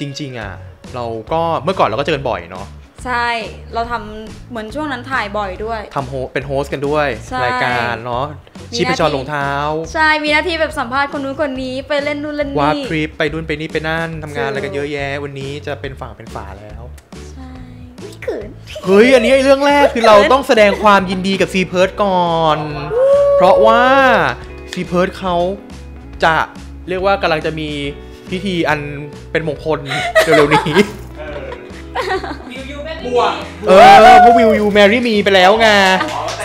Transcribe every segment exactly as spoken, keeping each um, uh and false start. จริงๆอ่ะเราก็เมื่อก่อนเราก็เจอกันบ่อยเนาะใช่เราทำเหมือนช่วงนั้นถ่ายบ่อยด้วยทำโฮเป็นโฮสกันด้วยรายการเนาะชี้ไปจอดรองเท้าใช่มีหน้าที่แบบสัมภาษณ์คนนู้นคนนี้ไปเล่นนู่นเล่นนี่วาดทริปไปนู่นไปนี่ไปนั่นทำงานอะไรกันเยอะแยะวันนี้จะเป็นฝาเป็นฝาแล้วใช่ไม่เขินเฮ้ยอันนี้ไอ้เรื่องแรกคือเราต้องแสดงความยินดีกับซีเพิร์ดก่อนเพราะว่าซีเพิร์ดเขาจะเรียกว่ากำลังจะมีพิธีอันเป็นมงคลเร็วๆนี้เออเพราะวิวยูแมรี่มีไปแล้วไง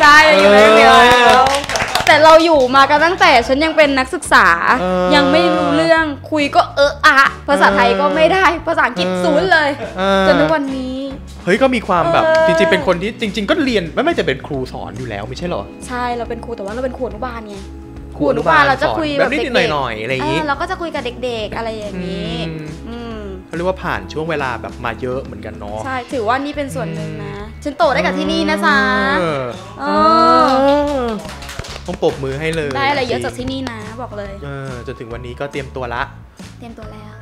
ใช่อยู่แมรี่แล้วแต่เราอยู่มากันตั้งแต่ฉันยังเป็นนักศึกษายังไม่รู้เรื่องคุยก็เอออะภาษาไทยก็ไม่ได้ภาษาอังกฤษศูนย์เลยจนถึงวันนี้เฮ้ยก็มีความแบบจริงๆเป็นคนที่จริงๆก็เรียนไม่ไม่จะเป็นครูสอนอยู่แล้วไม่ใช่หรอใช่เราเป็นครูแต่ว่าเราเป็นครูอนุบาลไงครูอนุบาลเราจะคุยแบบนิดหน่อยๆอะไรอย่างนี้เราก็จะคุยกับเด็กๆอะไรอย่างนี้เขาเรียกว่าผ่านช่วงเวลาแบบมาเยอะเหมือนกันเนาะใช่ถือว่านี่เป็นส่วนหนึ่งนะฉันโตได้กับที่นี่นะจ๊ะต้องปรบมือให้เลยได้อะไรเยอะจากที่นี่นะบอกเลยเออจนถึงวันนี้ก็เตรียมตัวละเตรียมตัวแล้ว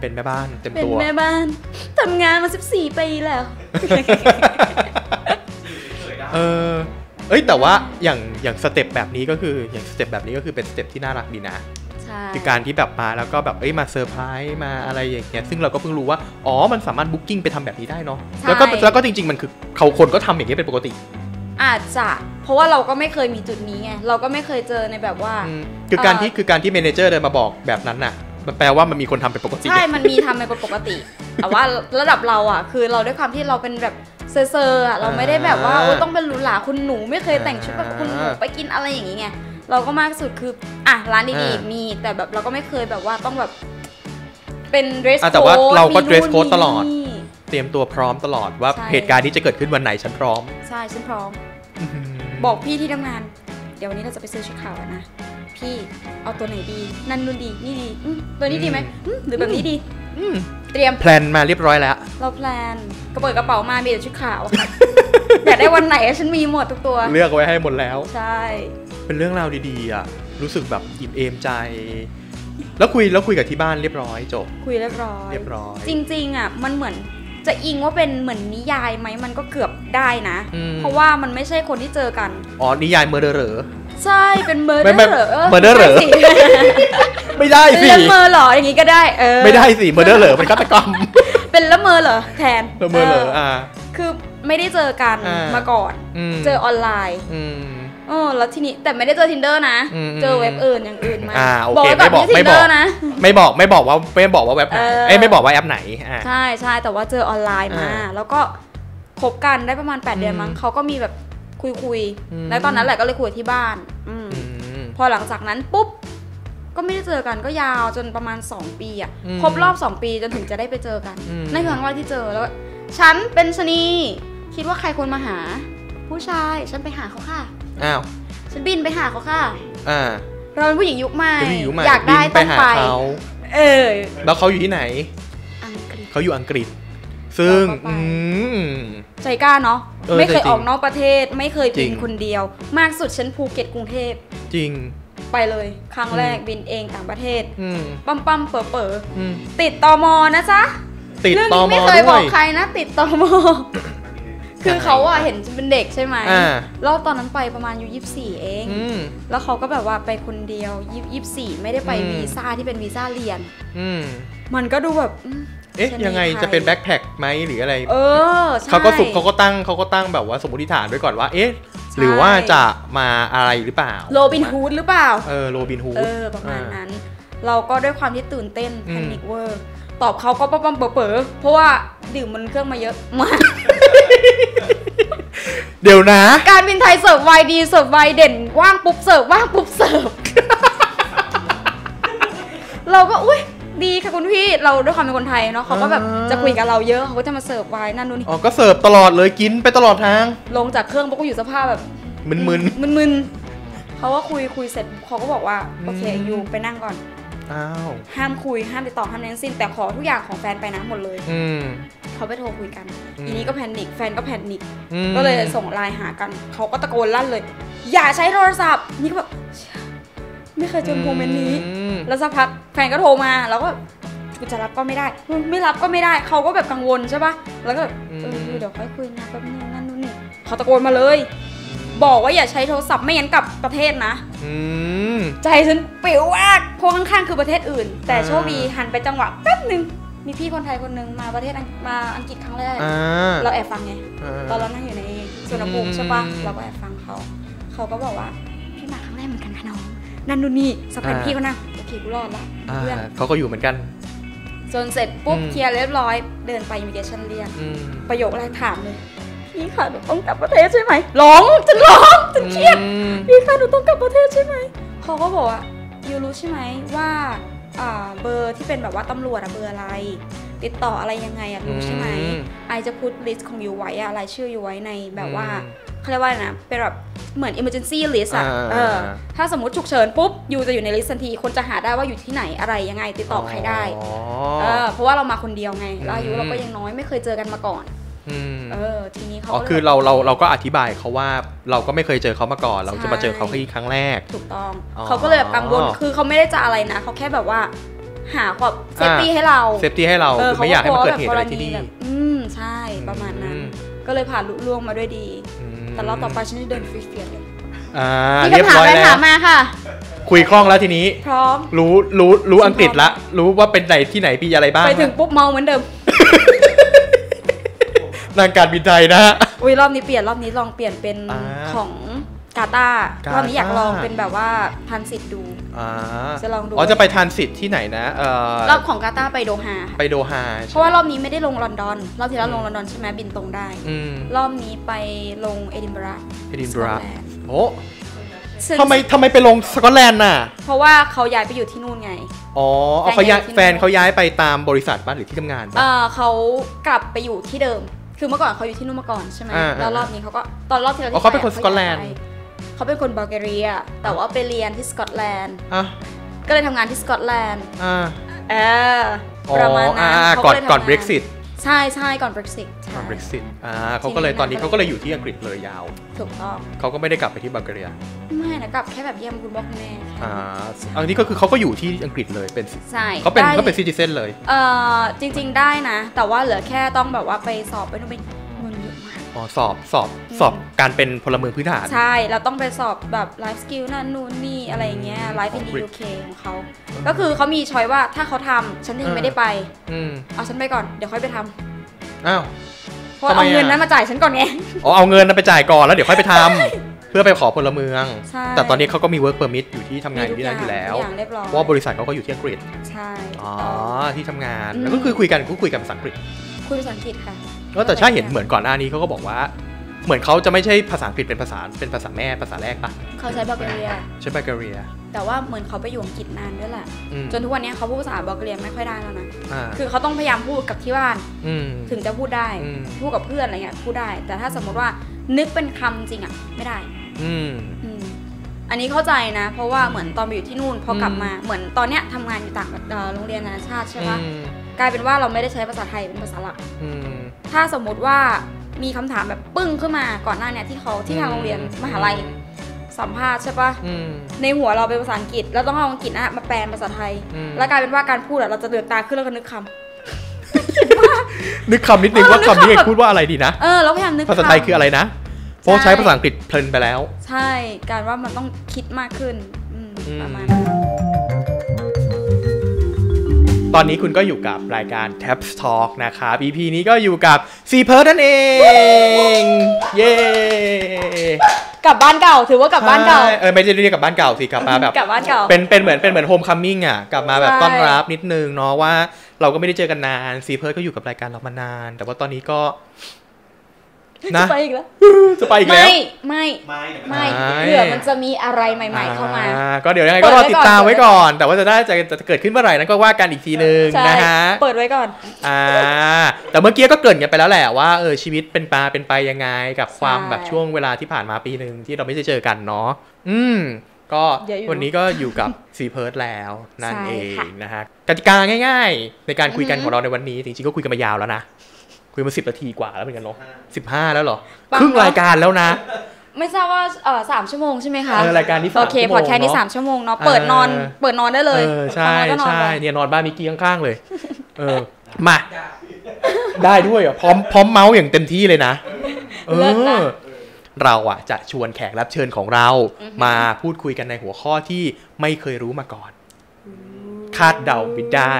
เป็นแม่บ้านเต็มตัวเป็นแม่บ้านทำงานมาสิบสี่ปีแล้วเออเอ้ยแต่ว่าอย่างอย่างสเต็ปแบบนี้ก็คืออย่างสเต็ปแบบนี้ก็คือเป็นสเต็ปที่น่ารักดีนะคือการที่แบบมาแล้วก็แบบเอ้ยมาเซอร์ไพรส์มาอะไรอย่างเงี้ยซึ่งเราก็เพิ่งรู้ว่าอ๋อมันสามารถบุ๊กกิ้งไปทำแบบนี้ได้เนาะแล้วก็แล้วก็จริงๆมันคือเขาคนก็ทำอย่างเงี้ยเป็นปกติอาจจะเพราะว่าเราก็ไม่เคยมีจุดนี้ไงเราก็ไม่เคยเจอในแบบว่าคือการที่คือการที่เมเนเจอร์เดินมาบอกแบบนั้นน่ะมันแปลว่ามันมีคนทำเป็นปกติใช่มันมีทำเป็นปกติแต่ว่าระดับเราอ่ะคือเราด้วยความที่เราเป็นแบบเซอร์อ่ะเราไม่ได้แบบว่าต้องเป็นหรูหราคุณหนูไม่เคยแต่งชุดแบบคุณหนูไปกินอะไรอย่างเงี้ยเราก็มากสุดคืออ่ะร้านดีๆมีแต่แบบเราก็ไม่เคยแบบว่าต้องแบบเป็นเดรสโค้ดแต่ว่าเราก็เดรสโค้ดตลอดเตรียมตัวพร้อมตลอดว่าเหตุการณ์นี้จะเกิดขึ้นวันไหนฉันพร้อมใช่ฉันพร้อมบอกพี่ที่ทำงานเดี๋ยววันนี้เราจะไปซื้อชุดขาวกันนะพี่เอาตัวไหนดีนั่นนู่นดีนี่ดีตัวนี้ดีไหมหรือแบบนี้ดีเตรียมแพลนมาเรียบร้อยแล้วเราแพลนกระเป๋ากระเป๋ามามีแต่ชุดขาวอยากได้วันไหนฉันมีหมดทุกตัวเลือกไว้ให้หมดแล้วใช่เป็นเรื่องราวดีๆอ่ะรู้สึกแบบอิ่มเอมใจแล้วคุยแล้วคุยกับที่บ้านเรียบร้อยจบคุยเรียบร้อยเรียบร้อยจริงๆอ่ะมันเหมือนจะอิงว่าเป็นเหมือนนิยายไหมมันก็เกือบได้นะเพราะว่ามันไม่ใช่คนที่เจอกันอ๋อนิยายเมอร์เดอร์ใช่เป็นเมอร์เดอร์เมอร์เดอร์ไม่ได้สิละเมอเหรออย่างงี้ก็ได้เออไม่ได้สิเมอร์เดอร์มันฆาตกรรมเป็นละเมอเหรอแทนละเมอเหรออ่าคือไม่ได้เจอกันมาก่อนเจอออนไลน์อ๋อแล้วทีนี้แต่ไม่ได้เจอ tinder นะเจอเว็บอื่นอย่างอื่นมาบอกไม่บอกไม่บอกนะไม่บอกไม่บอกว่าไม่บอกว่าเว็บไหนเอ้ไม่บอกว่าแอปไหนใช่ใช่แต่ว่าเจอออนไลน์มาแล้วก็คบกันได้ประมาณแปดเดือนมั้งเขาก็มีแบบคุยคุยแล้วตอนนั้นแหละก็เลยคุยที่บ้านอืพอหลังจากนั้นปุ๊บก็ไม่ได้เจอกันก็ยาวจนประมาณสองปีอ่ะครบรอบสองปีจนถึงจะได้ไปเจอกันนั่นคือครั้งแรกที่เจอแล้วฉันเป็นชะนีคิดว่าใครควรมาหาผู้ชายฉันไปหาเขาค่ะอ้าวฉันบินไปหาเขาค่ะอ่าเราเป็นผู้หญิงยุคใหม่อยากได้ต้องไปเออแล้วเขาอยู่ที่ไหนอังกฤษเขาอยู่อังกฤษซึ่งใจกล้าเนาะไม่เคยออกนอกประเทศไม่เคยบินคนเดียวมากสุดฉันภูเก็ตกรุงเทพจริงไปเลยครั้งแรกบินเองต่างประเทศปั๊มปั๊มเป๋อเป๋อติดตมนะจ๊ะติดตมไม่เคยบอกใครนะติดตมคือเขาอะเห็นจะเป็นเด็กใช่ไหมรอบตอนนั้นไปประมาณอายุยี่สิบสี่เองแล้วเขาก็แบบว่าไปคนเดียวยี่สิบสี่ไม่ได้ไปวีซ่าที่เป็นวีซ่าเรียนมันก็ดูแบบเอ๊ะยังไงจะเป็นแบ็คแพ็คไหมหรืออะไรเออเขาก็สุกเขาก็ตั้งเขาก็ตั้งแบบว่าสมมติฐานไว้ก่อนว่าเอ๊ะหรือว่าจะมาอะไรหรือเปล่าโรบินฮูดหรือเปล่าเออโรบินฮูดเออประมาณนั้นเราก็ด้วยความที่ตื่นเต้นแพนิคเวอร์ตอบเขาก็ปั๊มปั๊มเป๋อเพราะว่าดื่มมันเครื่องมาเยอะมากเดี๋ยวนะการบินไทยเสิร์ฟไวดีเสิร์ฟไวเด่นว่างปุ๊บเสิร์ฟว่างปุ๊บเสิร์ฟเราก็อุ้ยดีค่ะคุณพี่เราด้วยความเป็นคนไทยเนาะเขาก็แบบจะคุยกับเราเยอะเขาก็จะมาเสิร์ฟไวนั่นนู่นนี่อ๋อก็เสิร์ฟตลอดเลยกินไปตลอดทางลงจากเครื่องปุ๊บก็อยู่สภาพแบบมึนมึนมึนมึนเขาก็คุยคุยเสร็จเขาก็บอกว่าโอเคยูไปนั่งก่อนห้ามคุยห้ามติดต่อห้ามเน้นสิ้นแต่ขอทุกอย่างของแฟนไปนะหมดเลยอืเขาไปโทรคุยกันทีนี้ก็แพนิคแฟนก็แพนิคก็เลยส่งไลน์หากันเขาก็ตะโกนลั่นเลยอย่าใช้โทรศัพท์นี่ก็แบบไม่เคยเจอโมเมนต์นี้แล้วสักพักแฟนก็โทรมาแล้วก็ กูจะรับก็ไม่ได้ไม่รับก็ไม่ได้เขาก็แบบกังวลใช่ป่ะแล้วก็เออเดี๋ยวค่อยคุยนะแป๊บนึงนั่นนู่นนี่เขาตะโกนมาเลยบอกว่าอย่าใช้โทรศัพท์ไม่งั้นกลับประเทศนะใจฉันปิวมากเพราะข้างๆคือประเทศอื่นแต่โชคดีหันไปจังหวะแป๊บนึงมีพี่คนไทยคนนึงมาประเทศมาอังกฤษครั้งแรกเราแอบฟังไงตอนเรานั่งอยู่ในสุนทรภูมิใช่ป่ะเราก็แอบฟังเขาเขาก็บอกว่าพี่มาครั้งแรกเหมือนกันค่ะน้องนั่นนู่นนี่สักพักพี่ก็นะโอเคกูรอดละเพื่อนเขาก็อยู่เหมือนกันจนเสร็จปุ๊บเคลียร์เรียบร้อยเดินไปอิมิเกชันเรียกประโยคแรกถามเลยพี่ค่ะหนูต้องกลับประเทศใช่ไหมร้องฉันร้องฉันเครียดพี่ค่ะหนูต้องกลับประเทศใช่ไหมเขาก็บอกว่ายูรู้ใช่ไหมว่าเบอร์ที่เป็นแบบว่าตำรวจอะเบอร์อะไรติดต่ออะไรยังไงอะรู้ใช่ไหมไอจะพูดลิสต์ของยูไว้อะรายชื่อยูไว้ในแบบว่าเขาเรียกว่านะเป็นแบบเหมือน emergency list อะถ้าสมมติฉุกเฉินปุ๊บยูจะอยู่ในลิสต์ทันทีคนจะหาได้ว่าอยู่ที่ไหนอะไรยังไงติดต่อใครได้เพราะว่าเรามาคนเดียวไงแล้วอายุเราก็ยังน้อยไม่เคยเจอกันมาก่อนเออทีนี้เขาคือเราเราเราก็อธิบายเขาว่าเราก็ไม่เคยเจอเขามาก่อนเราจะมาเจอเขาแค่ครั้งแรกถูกต้องเขาก็เลยแบบกังวลคือเขาไม่ได้จะอะไรนะเขาแค่แบบว่าหาความเซฟตี้ให้เราเซฟตี้ให้เราไม่อยากให้มันเกิดเหตุอะไรที่นี่อืมใช่ประมาณนั้นก็เลยผ่านลุล่วงมาด้วยดีแต่เราต่อไปฉันจะเดินฟรีเฟียร์เลยที่คำถามอะไรถามมาค่ะคุยคล่องแล้วทีนี้พร้อมรู้รู้รู้อังกฤษละรู้ว่าเป็นไหนที่ไหนปีอะไรบ้างไปถึงปุ๊บเมาเหมือนเดิมนางการบินไทยนะฮะอุ้ยรอบนี้เปลี่ยนรอบนี้ลองเปลี่ยนเป็นของกาตาร์รอบนี้อยากลองเป็นแบบว่าทรานสิตดูจะลองดูอ๋อจะไปทรานสิตที่ไหนนะรอบของกาตาร์ไปโดฮาไปโดฮาเพราะว่ารอบนี้ไม่ได้ลงลอนดอนรอบที่แล้วลงลอนดอนใช่ไหมบินตรงได้รอบนี้ไปลงเอดินบะระเอดินบะระโอ้ทำไมทำไมไปลงสกอตแลนด์น่ะเพราะว่าเขาย้ายไปอยู่ที่นู่นไงอ๋อเขาย้ายแฟนเขาย้ายไปตามบริษัทบ้านหรือที่ทำงานบ้านเขากลับไปอยู่ที่เดิมคือเมื่อก่อนเขาอยู่ที่นู่นมาก่อนใช่ไหมแล้วรอบนี้เขาก็ตอนรอบที่เราที่เขาเป็นคนสกอตแลนด์เขาเป็นคนบัลแกเรียแต่ว่าไปเรียนที่สกอตแลนด์ก็เลยทำงานที่สกอตแลนด์เออประมาณนั้นก่อนก่อนเบรกซิตใช่ใช่ก่อนเบรกซิตก่อนเบรกซิตอ่าเขาก็เลยตอนนี้เขาก็เลยอยู่ที่อังกฤษเลยยาวถูกต้องเขาก็ไม่ได้กลับไปที่บัลแกเรียไม่นะกลับแค่แบบเยี่ยมคุณพ่อคุณแม่อ่าอันนี้ก็คือเขาก็อยู่ที่อังกฤษเลยเป็นใช่เขาเป็นเขาเป็นซิติเซนเลยเออจริงๆได้นะแต่ว่าเหลือแค่ต้องแบบว่าไปสอบไปนู่นไปนู่นเยอะมากอ๋อสอบสอบสอบการเป็นพลเมืองพื้นฐานใช่เราต้องไปสอบแบบไลฟ์สกิลนั่นนู่นนี่อะไรเงี้ยไลฟ์ในยูเคของเขาก็คือเขามีช้อยว่าถ้าเขาทำฉันยังไม่ได้ไปอืมเอาฉันไปก่อนเดี๋ยวค่อยไปทำอ้าวเพราะเอาเงินนั้นมาจ่ายฉันก่อนไงอ๋อเอาเงินนั้นไปจ่ายก่อนแล้วเดี๋ยวค่อยไปทำเพื่อไปขอพลเมืองแต่ตอนนี้เขาก็มี work permit อยู่ที่ทำงานอยู่ที่นั่นอยู่แล้วเพราะบริษัทเขาก็อยู่ที่อังกฤษใช่อ๋อที่ทำงานแล้วก็คือคุยกันก็คุยกับภาษาอังกฤษคุยภาษาอังกฤษค่ะก็แต่ใช่เห็นเหมือนก่อนหน้านี้เขาก็บอกว่าเหมือนเขาจะไม่ใช่ภาษาอังกฤษเป็นภาษาเป็นภาษาแม่ภาษาแรกปะเขาใช้บัลแกเรียใช้บัลแกเรียแต่ว่าเหมือนเขาไปอยู่อังกฤษนานด้วยแหละจนทุกวันนี้เขาพูดภาษาบัลแกเรียไม่ค่อยได้แล้วนะคือเขาต้องพยายามพูดกับที่บ้านถึงจะพูดได้พูดกับเพื่อนอะไรเงี้ยพูดได้แต่ถ้าสมมติว่านึกเป็นคำจริงอ่ะไม่ได้อืมอันนี้เข้าใจนะเพราะว่าเหมือนตอนไปอยู่ที่นู่นพอกลับมาเหมือนตอนเนี้ยทำงานอยู่ต่างโรงเรียนนานาชาติใช่ปะกลายเป็นว่าเราไม่ได้ใช้ภาษาไทยเป็นภาษาหลักถ้าสมมติว่ามีคำถามแบบปึ้งขึ้นมาก่อนหน้าเนี้ยที่เขาที่ทางโรงเรียนมหาลัยสัมภาษณ์ใช่ปะในหัวเราเป็นภาษาอังกฤษแล้วต้องเอาอังกฤษนะมาแปลภาษาไทยแล้วกลายเป็นว่าการพูดเราจะเดือดตาขึ้นแล้วก็นึกคำนึกคำนิดนึงว่าคำนี้พูดว่าอะไรดีนะเออเราพยายามนึกภาษาไทยคืออะไรนะเพราะใช้ภาษาอังกฤษเพลินไปแล้วใช่การว่ามันต้องคิดมากขึ้นประมาณนั้นตอนนี้คุณก็อยู่กับรายการ Taps Talk นะครับ อี พี นี้ก็อยู่กับซีเพิร์ทนั่นเองเย้กลับบ้านเก่าถือว่ากลับบ้านเก่าเออไม่ได้เรียกกลับบ้านเก่าสิกลับมาแบบกลับบ้านเก่าเป็นเป็นเหมือนเป็นเหมือนโฮมคัมมิ่งอ่ะกลับมาแบบต้อนรับนิดนึงเนาะว่าเราก็ไม่ได้เจอกันนานซีเพิร์ทก็อยู่กับรายการเรามานานแต่ว่าตอนนี้ก็จะไปอีกแล้วจะไปอีกแล้วไม่ไม่ไม่เผื่อมันจะมีอะไรใหม่ๆเข้ามาก็เดี๋ยวยังไงก็รอติดตามไว้ก่อนแต่ว่าจะได้จะจะเกิดขึ้นเมื่อไหร่นั้นก็ว่ากันอีกทีนึงนะฮะเปิดไว้ก่อนอ่าแต่เมื่อกี้ก็เกิดกันไปแล้วแหละว่าเออชีวิตเป็นปลาเป็นไปยังไงกับความแบบช่วงเวลาที่ผ่านมาปีหนึ่งที่เราไม่ได้เจอกันเนาะอืมก็วันนี้ก็อยู่กับซีเพิร์ทแล้วนั่นเองนะฮะกติกาง่ายๆในการคุยกันของเราในวันนี้จริงๆก็คุยกันมายาวแล้วนะคุยมาสิบนาทีกว่าแล้วเป็นกันเนาะสิบห้าแล้วเหรอครึ่งรายการแล้วนะไม่ทราบว่าเออสามชั่วโมงใช่ไหมคะรายการนี้โอเคพอดแคสต์นี้สามชั่วโมงเนาะเปิดนอนเปิดนอนได้เลยใช่ใช่เนี่ยนอนบ้านมิกกี้ข้างๆเลย เออมาได้ด้วยอ่ะพร้อมพร้อมเมาส์อย่างเต็มที่เลยนะเออเราอ่ะจะชวนแขกรับเชิญของเรามาพูดคุยกันในหัวข้อที่ไม่เคยรู้มาก่อนคาดเดาไม่ได้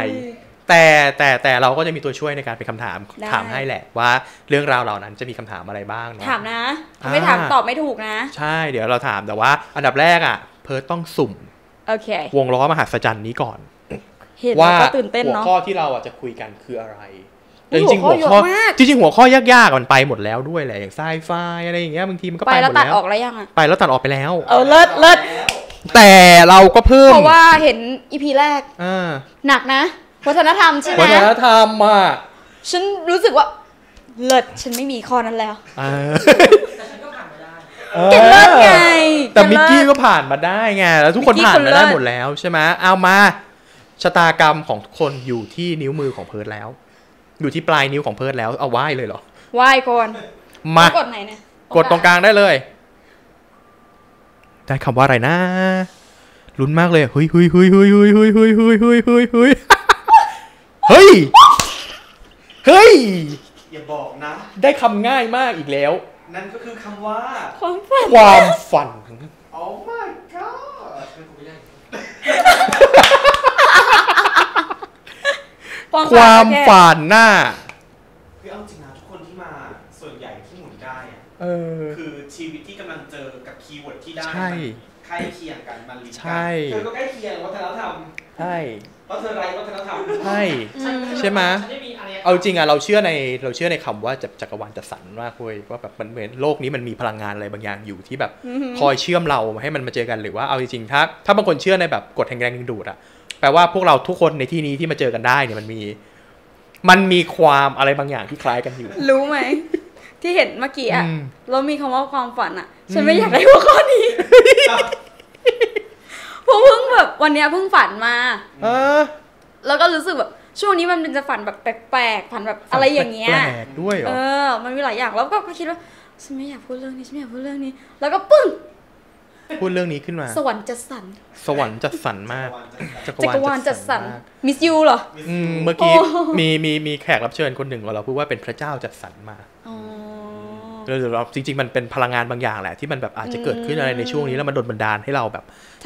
แต่แต่แต่เราก็จะมีตัวช่วยในการเป็นคำถามถามให้แหละว่าเรื่องราวเหล่านั้นจะมีคำถามอะไรบ้างเนาะถามนะไม่ถามตอบไม่ถูกนะใช่เดี๋ยวเราถามแต่ว่าอันดับแรกอ่ะเพิร์ทต้องสุ่มโอเควงล้อมหัศจรรย์นี้ก่อนว่าหัวข้อที่เราอ่ะจะคุยกันคืออะไรแต่จริงหัวข้อจริงๆหัวข้อยากๆมันไปหมดแล้วด้วยแหละอย่างไซไฟอะไรอย่างเงี้ยบางทีมันก็ไปหมดแล้วไปแล้วตัดออกแล้วยังอ่ะไปแล้วตัดออกไปแล้วเออเลิศเลิศแต่เราก็เพิ่มเพราะว่าเห็นอีพีแรกอ่าหนักนะวัฒนธรรมใช่ไหมวัฒนธรรมอ่ะฉันรู้สึกว่าเลิศฉันไม่มีข้อนั้นแล้วแต่ฉันก็ผ่านมาได้เก่งเลิศไงแต่มิกกี้ก็ผ่านมาได้ไงแล้วทุกคนผ่านมาได้หมดแล้วใช่ไหมเอามาชะตากรรมของทุกคนอยู่ที่นิ้วมือของเพิร์ทแล้วอยู่ที่ปลายนิ้วของเพิร์ทแล้วเอาไหว้เลยเหรอไหว้ก่อนมากดไหนเนี่ยกดตรงกลางได้เลยได้คำว่าอะไรนะลุ้นมากเลยเฮ้ยเฮ้ยเฮ้ยเฮ้ยเฮ้ยเฮ้ยเฮ้ยเฮ้ยเฮ้ยเฮ้ยเฮ้ยเฮ้ยเฮ้ยอย่าบอกนะได้คำง่ายมากอีกแล้วนั่นก็คือคำว่าความฝันความฝันโอ้ my god ความฝันน่ะคือเอาจริงนะทุกคนที่มาส่วนใหญ่ที่หมุนได้อะคือชีวิตที่กำลังเจอกับคีย์เวิร์ดที่ได้ใกล้เคียงกันมันลิงก์กันเธอก็ใกล้เคียงวัฒนธรรมใช่เพราะเธอไรวัฒนธรรมใช่ใช่ไหมเอาจริงอะเราเชื่อในเราเชื่อในคำว่าจักรวาลจัดสรรมากเลยว่าแบบมันเหมือนโลกนี้มันมีพลังงานอะไรบางอย่างอยู่ที่แบบคอยเชื่อมเราให้มันมาเจอกันหรือว่าเอาจริงถ้าถ้าบางคนเชื่อในแบบกฎแห่งแรงดึงดูดอะแปลว่าพวกเราทุกคนในที่นี้ที่มาเจอกันได้เนี่ยมันมีมันมีความอะไรบางอย่างที่คล้ายกันอยู่รู้ไหมที่เห็นเมื่อกี้อ่ะเรามีคำว่าความฝันอ่ะฉันไม่อยากได้หัวข้อนี้เพราะเพิ่งแบบวันนี้เพิ่งฝันมาแล้วก็รู้สึกแบบช่วงนี้มันเป็นจะฝันแบบแปลกๆฝันแบบอะไรอย่างเงี้ยแปลกด้วยเออมันมีหลายอย่างแล้วก็คิดว่าฉันไม่อยากพูดเรื่องนี้ฉันไม่อยากพูดเรื่องนี้แล้วก็ปึ้งพูดเรื่องนี้ขึ้นมาสวรรค์จัดสรรสวรรค์จัดสรรมากจักรวาลจัดสรรมิสยูเหรอเมื่อกี้มีมีมีแขกรับเชิญคนหนึ่งของเราพูดว่าเป็นพระเจ้าจัดสรรมาเราจริงๆมันเป็นพลังงานบางอย่างแหละที่มันแบบอาจจะเกิดขึ้นอะไรในช่วงนี้แล้วมันโดนบันดาลให้เราแบบ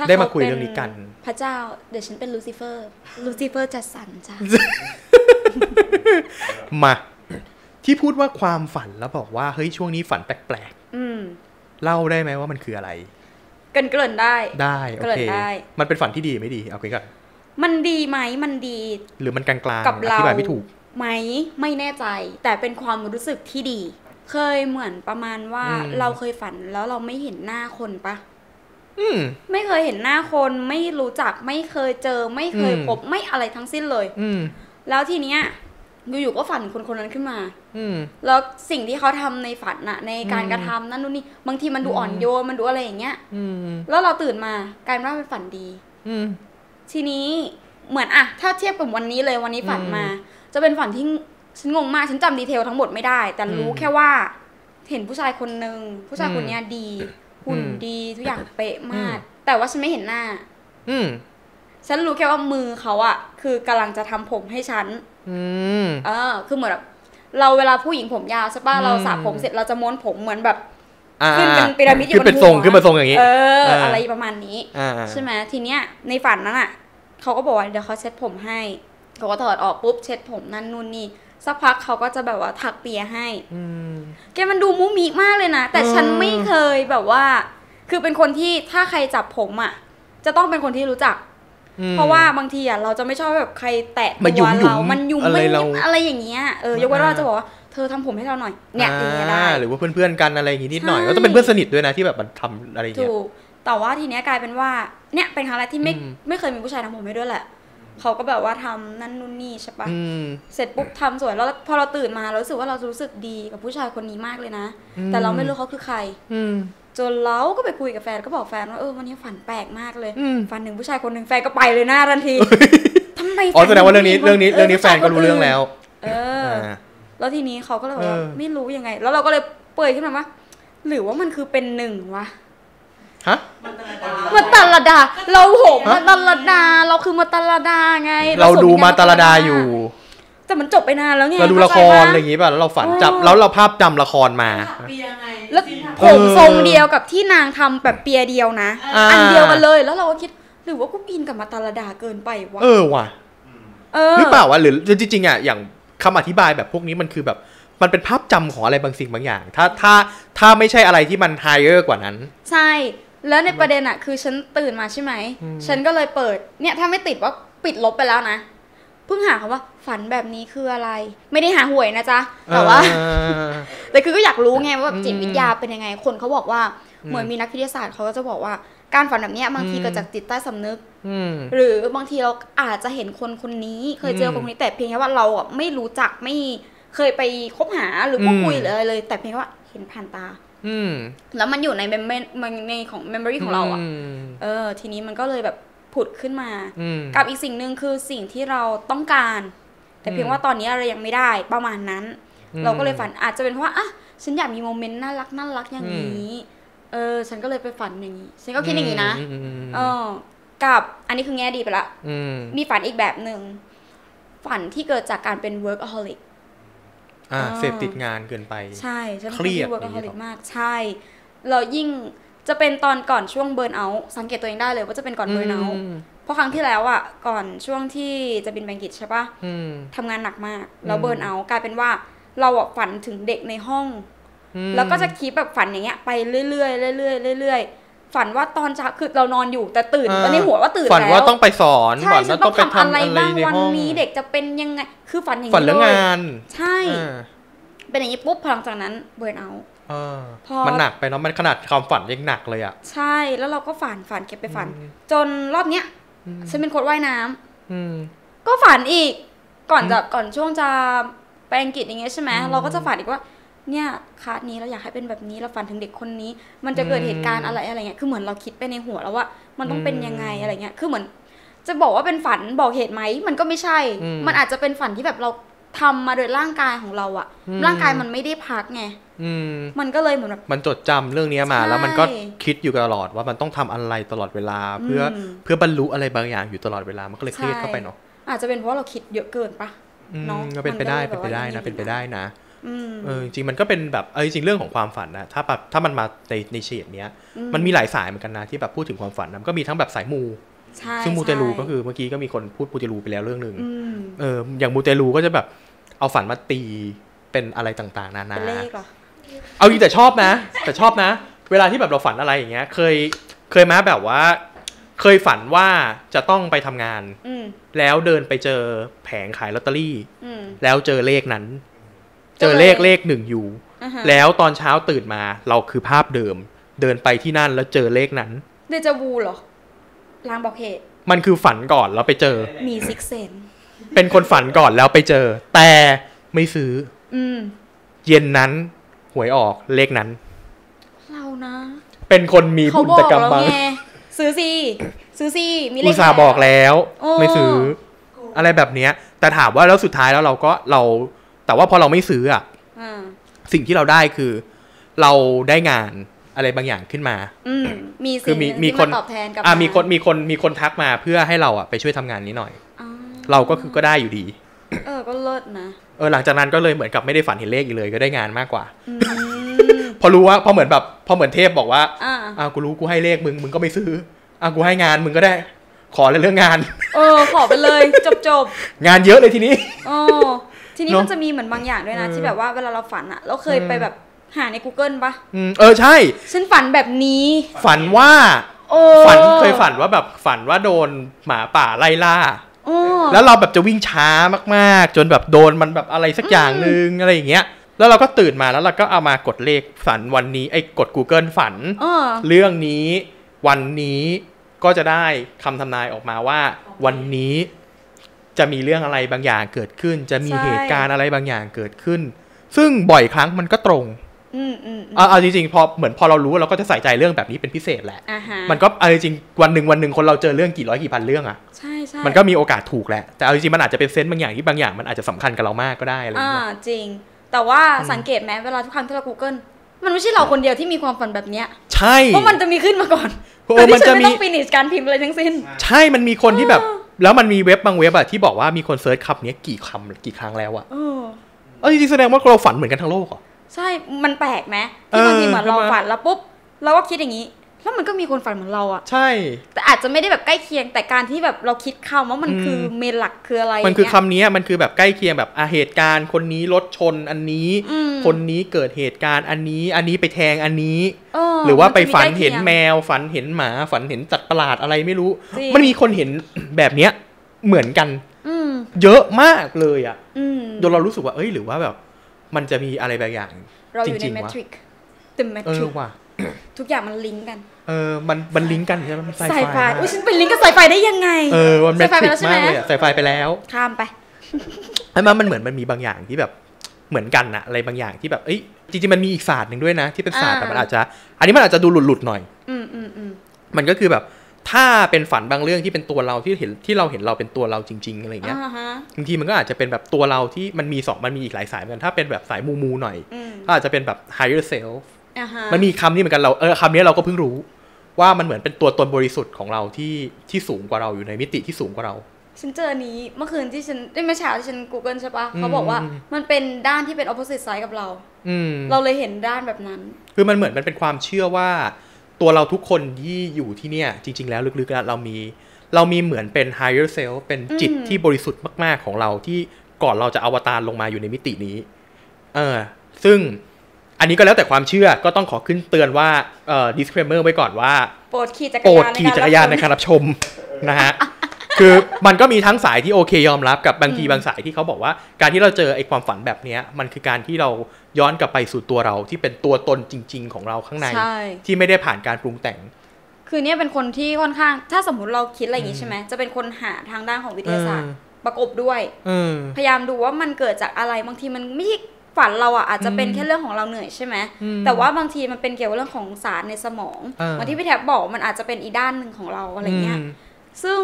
ได้มาคุยเรื่องนี้กันพระเจ้าเดี๋ยวฉันเป็นลูซิเฟอร์ลูซิเฟอร์จัดสรรจ้ะมาที่พูดว่าความฝันแล้วบอกว่าเฮ้ยช่วงนี้ฝันแปลกๆเล่าได้ไหมว่ามันคืออะไรเกินเกินได้ได้โอเคมันเป็นฝันที่ดีไม่ดีเอาคุยกันมันดีไหมมันดีหรือมันกลางๆกับเราอธิบายไม่ถูกไหมไม่แน่ใจแต่เป็นความรู้สึกที่ดีเคยเหมือนประมาณว่าเราเคยฝันแล้วเราไม่เห็นหน้าคนปะอืมไม่เคยเห็นหน้าคนไม่รู้จักไม่เคยเจอไม่เคยพบไม่อะไรทั้งสิ้นเลยอืมแล้วทีเนี้ยอยู่ๆก็ฝันคนคนนั้นขึ้นมาอืมแล้วสิ่งที่เขาทำในฝันน่ะในการกระทำนั่นนู่นนี่บางทีมันดูอ่อนโยนมันดูอะไรอย่างเงี้ยอืมแล้วเราตื่นมากลายว่าเป็นฝันดีอืมทีนี้เหมือนอะถ้าเทียบกับวันนี้เลยวันนี้ฝันมาจะเป็นฝันที่ฉันงงมากฉันจำดีเทลทั้งหมดไม่ได้แต่รู้แค่ว่าเห็นผู้ชายคนหนึ่งผู้ชายคนนี้ดีหุ่นดีทุกอย่างเป๊ะมากแต่ว่าฉันไม่เห็นหน้าอืมฉันรู้แค่ว่ามือเขาอะคือกำลังจะทำผมให้ฉันอืมเออคือเหมือนแบบเราเวลาผู้หญิงผมยาวใช่ป่ะเราสระผมเสร็จเราจะม้วนผมเหมือนแบบขึ้นเป็นพีระมิดอยู่บนหัวขึ้นเป็นทรงขึ้นเป็นทรงอย่างนี้เอออะไรประมาณนี้ใช่ไหมทีเนี้ยในฝันนั้นอะเขาก็บอกว่าเดี๋ยวเขาเช็ดผมให้เขาก็ถอดออกปุ๊บเช็ดผมนั่นนู่นนี่สักพักเขาก็จะแบบว่าถักเปียให้แกมันดูมุมิมากเลยนะแต่ฉันไม่เคยแบบว่าคือเป็นคนที่ถ้าใครจับผมอ่ะจะต้องเป็นคนที่รู้จักเพราะว่าบางทีอ่ะเราจะไม่ชอบแบบใครแตะตัวเรามันยุ่งมันยิบอะไรอย่างเงี้ยเออยกเว้นว่าจะบอกว่าเธอทำผมให้เราหน่อยเนี่ยอย่างเงี้ยได้หรือว่าเพื่อนๆกันอะไรอย่างงี้นิดหน่อยก็ต้องเป็นเพื่อนสนิทด้วยนะที่แบบมันทำอะไรอย่างเงี้ยถูกแต่ว่าทีเนี้ยกลายเป็นว่าเนี่ยเป็นครั้งแรกที่ไม่ไม่เคยมีผู้ชายทำผมให้ด้วยแหละเขาก็แบบว่าทำนั่นนู่นนี่ใช่ปะเสร็จปุ๊บทำสวยแล้วพอเราตื่นมาเรารู้สึกว่าเรารู้สึกดีกับผู้ชายคนนี้มากเลยนะแต่เราไม่รู้เขาคือใครอืจนเราก็ไปคุยกับแฟนก็บอกแฟนว่าเออวันนี้ฝันแปลกมากเลยฝันถึงผู้ชายคนหนึ่งแฟนก็ไปเลยหน้าทันทีทำไมอ๋อแสดงว่าเรื่องนี้เรื่องนี้เรื่องนี้แฟนก็รู้เรื่องแล้วเออแล้วทีนี้เขาก็เลยว่าไม่รู้ยังไงแล้วเราก็เลยเปิดขึ้นมาว่าหรือว่ามันคือเป็นหนึ่งวะฮะมาตาลดาเราโหมมาตาลดาเราคือมาตาลดาไงเราดูมาตาลดาอยู่ แต่มันจบไปนานแล้วไงเราดูละครอะไรอย่างงี้ป่ะแล้วเราฝันจับแล้วเราภาพจำละครมาแล้วผมทรงเดียวกับที่นางทำแบบเปียเดียวนะอันเดียวกันเลยแล้วเราก็คิดหรือว่ากูอินกับมาตาลดาเกินไปวะเออว่ะหรือเปล่าวะหรือจริงๆอ่ะอย่างคำอธิบายแบบพวกนี้มันคือแบบมันเป็นภาพจำของอะไรบางสิ่งบางอย่างถ้าถ้าถ้าไม่ใช่อะไรที่มันไฮเออร์กว่านั้นใช่แล้วในประเด็นอ่ะคือฉันตื่นมาใช่ไหมฉันก็เลยเปิดเนี่ยถ้าไม่ติดว่าปิดลบไปแล้วนะเพิ่งหาคำว่าฝันแบบนี้คืออะไรไม่ได้หาหวยนะจ๊ะแต่ว่าแต่คือก็อยากรู้ไงว่าแบบจิตวิทยาเป็นยังไงคนเขาบอกว่าเหมือนมีนักวิทยาศาสตร์เขาก็จะบอกว่าการฝันแบบนี้บางทีเกิดจากจิตใต้สำนึกหรือบางทีเราอาจจะเห็นคนคนนี้เคยเจอคนนี้แต่เพียงแค่ว่าเราอ่ะไม่รู้จักไม่เคยไปคบหาหรือพูดคุยเลยเลยแต่เพียงแค่ว่าเห็นผ่านตาอืแล้วมันอยู่ในเมมในของเมมโมรีของเราอ่ะเออทีนี้มันก็เลยแบบผุดขึ้นมากับอีกสิ่งหนึ่งคือสิ่งที่เราต้องการแต่เพียงว่าตอนนี้เรายังไม่ได้ประมาณนั้นเราก็เลยฝันอาจจะเป็นเพราะว่าอ่ะฉันอยากมีโมเมนต์น่ารักน่ารักอย่างนี้เออฉันก็เลยไปฝันอย่างนี้ฉันก็คิดอย่างนี้นะเออกับอันนี้คือแง่ดีไปละมีฝันอีกแบบหนึ่งฝันที่เกิดจากการเป็น workaholic อ่าเสพติดงานเกินไปใช่ฉันเครียด workaholic มากใช่เรายิ่งจะเป็นตอนก่อนช่วงเบิร์นเอาท์สังเกตตัวเองได้เลยว่าจะเป็นก่อนเบิร์นเอาท์เพราะครั้งที่แล้วอ่ะก่อนช่วงที่จะบินไปอังกฤษใช่ปะทำงานหนักมากแล้วเบิร์นเอาท์กลายเป็นว่าเราอ่ะฝันถึงเด็กในห้องแล้วก็จะคิดแบบฝันอย่างเงี้ยไปเรื่อยๆเรื่อยๆเรื่อยๆฝันว่าตอนเช้าคือเรานอนอยู่แต่ตื่นในหัวว่าตื่นแล้วฝันว่าต้องไปสอนใช่ฉันต้องทำอะไรบ้างวันนี้เด็กจะเป็นยังไงคือฝันอย่างนี้ฝันเรื่องงานใช่เป็นอย่างนี้ปุ๊บพลังจากนั้นเบิร์นเอาท์มันหนักไปเนาะมันขนาดความฝันยังหนักเลยอ่ะใช่แล้วเราก็ฝันฝันเก็บไปฝันจนรอบเนี้ยฉันเป็นคนว่ายน้ำอืก็ฝันอีกก่อนจะก่อนช่วงจะไปอังกฤษอย่างเงี้ยใช่ไหมเราก็จะฝันอีกว่าเนี่ยคาสนี้เราอยากให้เป็นแบบนี้เราฝันถึงเด็กคนนี้มันจะเกิดเหตุการณ์อะไรอะไรเงี้ยคือเหมือนเราคิดไปในหัวแล้วว่ามันต้องเป็นยังไงอะไรเงี้ยคือเหมือนจะบอกว่าเป็นฝันบอกเหตุไหมมันก็ไม่ใช่มันอาจจะเป็นฝันที่แบบเราทำมาโดยร่างกายของเราอะร่างกายมันไม่ได้พักไงมันก็เลยเหมือนแบบมันจดจำเรื่องนี้มาแล้วมันก็คิดอยู่ตลอดว่ามันต้องทำอะไรตลอดเวลาเพื่อเพื่อบรรลุอะไรบางอย่างอยู่ตลอดเวลามันก็เลยเครียดเข้าไปเนาะอาจจะเป็นเพราะเราคิดเยอะเกินปะเนาะก็เป็นไปได้เป็นไปได้นะเป็นไปได้นะเออจริงมันก็เป็นแบบเออจริงเรื่องของความฝันนะถ้าแบบถ้ามันมาในในเฉดเนี้ยมันมีหลายสายเหมือนกันนะที่แบบพูดถึงความฝันมันก็มีทั้งแบบสายมูซึ่งมูเตลูก็คือเมื่อกี้ก็มีคนพูดมูเตลูไปแล้วเรื่องหนึ่งเอออย่างมูเตลูก็จะแบบเอาฝันมาตีเป็นอะไรต่างๆนานาเอาจริงแต่ชอบนะแต่ชอบนะเวลาที่แบบเราฝันอะไรอย่างเงี้ยเคยเคยมาแบบว่าเคยฝันว่าจะต้องไปทำงานแล้วเดินไปเจอแผงขายลอตเตอรี่แล้วเจอเลขนั้นเจอเลขเลขหนึ่งอยู่แล้วตอนเช้าตื่นมาเราคือภาพเดิมเดินไปที่นั่นแล้วเจอเลขนั้นเดจาวูเหรอลางบอกเหตุมันคือฝันก่อนแล้วไปเจอมีซิกเซนเป็นคนฝันก่อนแล้วไปเจอแต่ไม่ซื้ออืเย็นนั้นหวยออกเลขนั้นเรานะเป็นคนมีบุญกรรมบ้างซื้อซีซื้อซีมีเลขอุตส่าห์บอกแล้วไม่ซื้ออะไรแบบเนี้ยแต่ถามว่าแล้วสุดท้ายแล้วเราก็เราแต่ว่าพอเราไม่ซื้ออ่ะสิ่งที่เราได้คือเราได้งานอะไรบางอย่างขึ้นมาอืมีคือมีมีคนตอบแทนกับอ่ามีคนมีคนมีคนทักมาเพื่อให้เราอ่ะไปช่วยทำงานนี้หน่อยอเราก็คือก็ได้อยู่ดีเออก็เลิศนะเออหลังจากนั้นก็เลยเหมือนกับไม่ได้ฝันเห็นเลขอีกเลยก็ได้งานมากกว่าอพอรู้ว่าพอเหมือนแบบพอเหมือนเทพบอกว่าอ่ากูรู้กูให้เลขมึงมึงก็ไม่ซื้ออ่ากูให้งานมึงก็ได้ขอเรื่องงานเออขอไปเลยจบจบงานเยอะเลยทีนี้อ๋อทีนี้มันจะมีเหมือนบางอย่างด้วยนะที่แบบว่าเวลาเราฝันอ่ะเราเคยไปแบบหาใน กูเกิล ปะเออใช่ฉันฝันแบบนี้ฝันว่าฝันเคยฝันว่าแบบฝันว่าโดนหมาป่าไล่ล่าแล้วเราแบบจะวิ่งช้ามากๆจนแบบโดนมันแบบอะไรสักอย่างนึงอะไรอย่างเงี้ยแล้วเราก็ตื่นมาแล้วเราก็เอามากดเลขฝันวันนี้ไอ้กด กูเกิล ฝันเรื่องนี้วันนี้ก็จะได้คำทำนายออกมาว่าวันนี้จะมีเรื่องอะไรบางอย่างเกิดขึ้นจะมีเหตุการณ์อะไรบางอย่างเกิดขึ้นซึ่งบ่อยครั้งมันก็ตรงอืมอืมเอาจริงๆพอเหมือนพอเรารู้เราก็จะใส่ใจเรื่องแบบนี้เป็นพิเศษแหละมันก็เอาจริงวันหนึ่งวันหนึ่งคนเราเจอเรื่องกี่ร้อยกี่พันเรื่องอ่ะใช่ใช่มันก็มีโอกาสถูกแหละแต่เอาจริงๆมันอาจจะเป็นเซนต์บางอย่างที่บางอย่างมันอาจจะสำคัญกับเรามากก็ได้อะไรอย่างเงี้ยจริงแต่ว่าสังเกตไหมเวลาทุกครั้งที่เรา กูเกิล มันไม่ใช่เราคนเดียวที่มีความฝันแบบเนี้ยใช่เพราะมันจะมีขึ้นมาก่อนโอ้มันจะมีการพิมพ์อะไรทั้งสิ้นใช่มันมีคนที่แบบ แล้วมันมีเว็บบางเว็บอะที่บอกว่ามีคนเซิร์ชคำนี้กี่คำกี่ครั้งแล้วอะเออเออจริงๆแสดงว่าเราฝันเหมือนกันทั้งโลกเหรอใช่มันแปลกไหมที่บางทีเหมือนเราฝันแล้วปุ๊บเราก็คิดอย่างนี้แล้วมันก็มีคนฝันเหมือนเราอะใช่แต่อาจจะไม่ได้แบบใกล้เคียงแต่การที่แบบเราคิดคำว่ามันคือเมนหลักคืออะไรมันคือคำนี้มันคือแบบใกล้เคียงแบบเหตุการณ์คนนี้รถชนอันนี้คนนี้เกิดเหตุการณ์อันนี้อันนี้ไปแทงอันนี้หรือว่าไปฝันเห็นแมวฝันเห็นหมาฝันเห็นสัตว์ประหลาดอะไรไม่รู้มันมีคนเห็นแบบเนี้ยเหมือนกันเยอะมากเลยอะจนเรารู้สึกว่าเอ้ยหรือว่าแบบมันจะมีอะไรบางอย่างจริงๆวะเออว่ะทุกอย่างมันลิงก์กันเออมันมันลิงก์กันใช่ไหมมันไซไฟอุ้ยฉันไปลิงก์กับไซไฟได้ยังไงเออมันแมทริกซ์มากเลยอะไซไฟไปแล้วข้ามไปไอ้มามันเหมือนมันมีบางอย่างที่แบบเหมือนกันอะอะไรบางอย่างที่แบบเอ้ยจริงๆมันมีอีกศาสตร์หนึ่งด้วยนะที่เป็นศาสตร์แต่มันอาจจะอันนี้มันอาจจะดูหลุดๆหน่อยอืมอืมอืมมันก็คือแบบถ้าเป็นฝันบางเรื่องที่เป็นตัวเราที่เห็นที่เราเห็นเราเป็นตัวเราจริงๆอะไรเงี้ยบางทีมันก็อาจจะเป็นแบบตัวเราที่มันมีสองมันมีอีกหลายสายเหมือนกันถ้าเป็นแบบสายมูมูหน่อยก็อาจจะเป็นแบบ higher selfมันมีคำนี้เหมือนกันเราเออคำนี้เราก็เพิ่งรู้ว่ามันเหมือนเป็นตัวตนบริสุทธิ์ของเราที่ที่สูงกว่าเราอยู่ในมิติที่สูงกว่าเราฉันเจอนี้เมื่อคืนที่ฉันได้มาเช้าที่ฉัน Google ใช่ปะเขาบอกว่ามันเป็นด้านที่เป็น opposite side กับเราเราเลยเห็นด้านแบบนั้นคือมันเหมือนมันเป็นความเชื่อว่าตัวเราทุกคนที่อยู่ที่เนี่ยจริงๆแล้วลึกๆเรามีเรามีเหมือนเป็น higher self เป็นจิตที่บริสุทธิ์มากๆของเราที่ก่อนเราจะอวตารลงมาอยู่ในมิตินี้เออซึ่งอันนี้ก็แล้วแต่ความเชื่อก็ต้องขอขึ้นเตือนว่าเอ่อ disclaimer ไว้ก่อนว่าโปรดขี่จักรยานโปรดขี่จักรยานในการรับชมนะฮะคือมันก็มีทั้งสายที่โอเคยอมรับกับบางทีบางสายที่เขาบอกว่าการที่เราเจอไอ้ความฝันแบบนี้มันคือการที่เราย้อนกลับไปสู่ตัวเราที่เป็นตัวตนจริงๆของเราข้างในที่ไม่ได้ผ่านการปรุงแต่งคือเนี่ยเป็นคนที่ค่อนข้างถ้าสมมติเราคิดอะไรอย่างนี้ใช่ไหมจะเป็นคนหาทางด้านของวิทยาศาสตร์ประกอบด้วยพยายามดูว่ามันเกิดจากอะไรบางทีมันไม่ฝันเราอ่ะอาจจะเป็นแค่เรื่องของเราเหนื่อยใช่ไหมแต่ว่าบางทีมันเป็นเกี่ยวกับเรื่องของสารในสมองเหมือนที่พี่แทบบอกมันอาจจะเป็นอีด้านหนึ่งของเราอะไรเงี้ยซึ่ง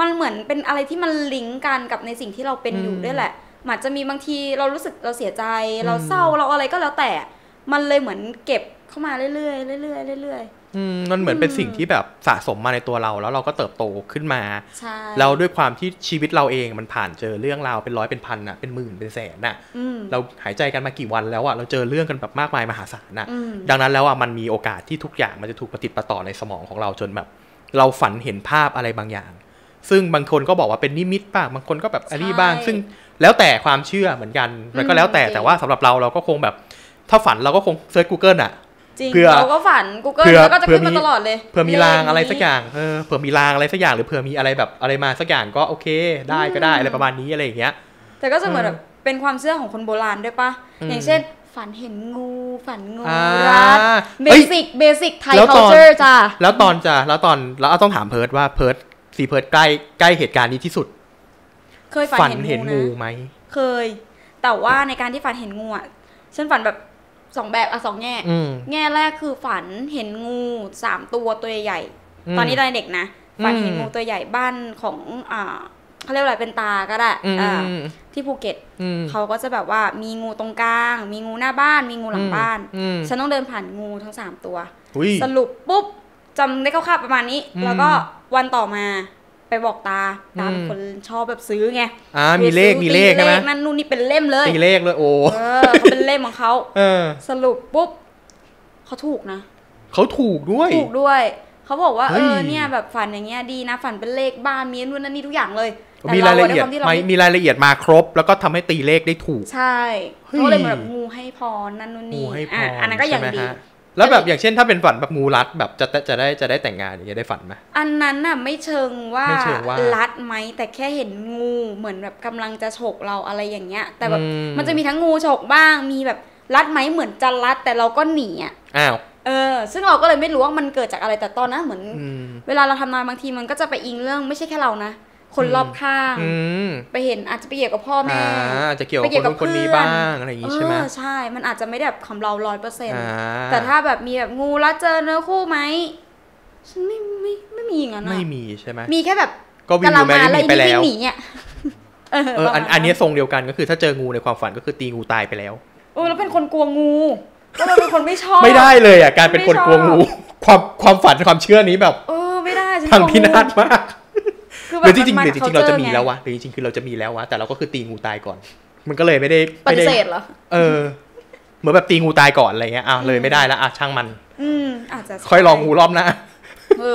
มันเหมือนเป็นอะไรที่มันลิงก์กันกับในสิ่งที่เราเป็นอยู่ด้วยแหละอาจจะมีบางทีเรารู้สึกเราเสียใจเราเศร้าเราอะไรก็แล้วแต่มันเลยเหมือนเก็บเข้ามาเรื่อยๆเรื่อยๆเรื่อยๆมันเหมือนเป็นสิ่งที่แบบสะสมมาในตัวเราแล้วเราก็เติบโตขึ้นมาแล้วด้วยความที่ชีวิตเราเองมันผ่านเจอเรื่องราวเป็นร้อยเป็นพันน่ะเป็นหมื่นเป็นแสนน่ะเราหายใจกันมากี่วันแล้วอ่ะเราเจอเรื่องกันแบบมากมายมหาศาลน่ะดังนั้นแล้วอ่ะมันมีโอกาสที่ทุกอย่างมันจะถูกประติดประต่อในสมองของเราจนแบบเราฝันเห็นภาพอะไรบางอย่างซึ่งบางคนก็บอกว่าเป็นนิมิตบ้างบางคนก็แบบอะไรบ้างซึ่งแล้วแต่ความเชื่อเหมือนกันมันก็แล้วแต่แต่ว่าสำหรับเราเราก็คงแบบถ้าฝันเราก็คงเซิร์ช Google อ่ะเผื่อเราก็ฝัน Google แล้วก็จะขึ้นมาตลอดเลยเผื่อมีรางอะไรสักอย่างเออเผื่อมีรางอะไรสักอย่างหรือเผื่อมีอะไรแบบอะไรมาสักอย่างก็โอเคได้ก็ได้อะไรประมาณนี้อะไรอย่างเงี้ยแต่ก็จะเหมือนแบบเป็นความเชื่อของคนโบราณด้วยป่ะอย่างเช่นฝันเห็นงูฝันงูรัดเบสิกเบสิกไทยคัลเจอร์จ้ะแล้วตอนจ้ะแล้วตอนเราต้องถามเพิร์ทว่าเพิร์ทสีเพิร์ทใกล้ใกล้เหตุการณ์นี้ที่สุดเคยฝันเห็นงูไหมเคยแต่ว่าในการที่ฝันเห็นงูอ่ะฉันฝันแบบสองแบบอ่ะสองแง่แง่แรกคือฝันเห็นงูสามตัวตัวใหญ่ตอนนี้ตอนเด็กนะฝันเห็นงูตัวใหญ่บ้านของอ่าเขาเรียกอะไรเป็นตาก็ได้อ่าที่ภูเก็ตเขาก็จะแบบว่ามีงูตรงกลางมีงูหน้าบ้านมีงูหลังบ้านฉันต้องเดินผ่านงูทั้งสามตัวสรุปปุ๊บจำได้คร่าวๆประมาณนี้แล้วก็วันต่อมาไปบอกตาตาเป็นคนชอบแบบซื้อไงอ่ามีเลขมีเลขใช่ไหมนั่นนู่นนี่เป็นเล่มเลยมีเลขเลยโอ้เออเขาเป็นเล่มของเขาเออสรุปปุ๊บเขาถูกนะเขาถูกด้วยถูกด้วยเขาบอกว่าเออเนี่ยแบบฝันอย่างเงี้ยดีนะฝันเป็นเลขบ้านมีนู่นนั่นนี่ทุกอย่างเลยมีรายละเอียดมีรายละเอียดมาครบแล้วก็ทำให้ตีเลขได้ถูกใช่เขาเลยแบบงูให้พรนั่นนู่นนี่อ่ะอันนั้นก็อย่างดีแล้วแบบอย่างเช่นถ้าเป็นฝันแบบงูรัดแบบจะจะได้จะได้แต่งงานอย่างเงี้ยได้ฝันไหมอันนั้นน่ะไม่เชิงว่ารัดไหมแต่แค่เห็นงูเหมือนแบบกำลังจะฉกเราอะไรอย่างเงี้ยแต่แบบมันจะมีทั้งงูฉกบ้างมีแบบรัดไหมเหมือนจะรัดแต่เราก็หนีอ่ะอ้าวเออซึ่งเราก็เลยไม่รู้ว่ามันเกิดจากอะไรแต่ตอนนั้นเหมือนเวลาเราทำงานบางทีมันก็จะไปอิงเรื่องไม่ใช่แค่เรานะคนรอบข้างไปเห็นอาจจะไปเกี่ยวกับพ่อแม่อาจจะเกี่ยวกับคนนี้บ้างอะไรอย่างนี้ใช่ไหมใช่มันอาจจะไม่ได้แบบของเราร้อยเปอร์เซ็นต์แต่ถ้าแบบมีแบบงูแล้วเจอเนื้อคู่ไหมฉันไม่ไม่ไม่มีอย่างนั้นไม่มีใช่ไหมมีแค่แบบก็วิ่งอยู่แม่หนีไปแล้วเอออันอันนี้ทรงเดียวกันก็คือถ้าเจองูในความฝันก็คือตีงูตายไปแล้วโอ้แล้วเป็นคนกลัวงูแล้วเราเป็นคนไม่ชอบไม่ได้เลยอ่ะการเป็นคนกลัวงูความความฝันความเชื่อนี้แบบเออไม่ได้ทั้งพินาศมาก หรือจริงๆหรือจริงๆเราจะมีแล้ววะหรือจริงๆคือเราจะมีแล้ววะแต่เราก็คือตีงูตายก่อนมันก็เลยไม่ได้ปฏิเสธเหรอเออเหมือนแบบตีงูตายก่อนอะไรเงี้ยอ้าวเลยไม่ได้แล้วอ่ะช่างมันอืมอาจจะค่อยลองงูรอบหน้า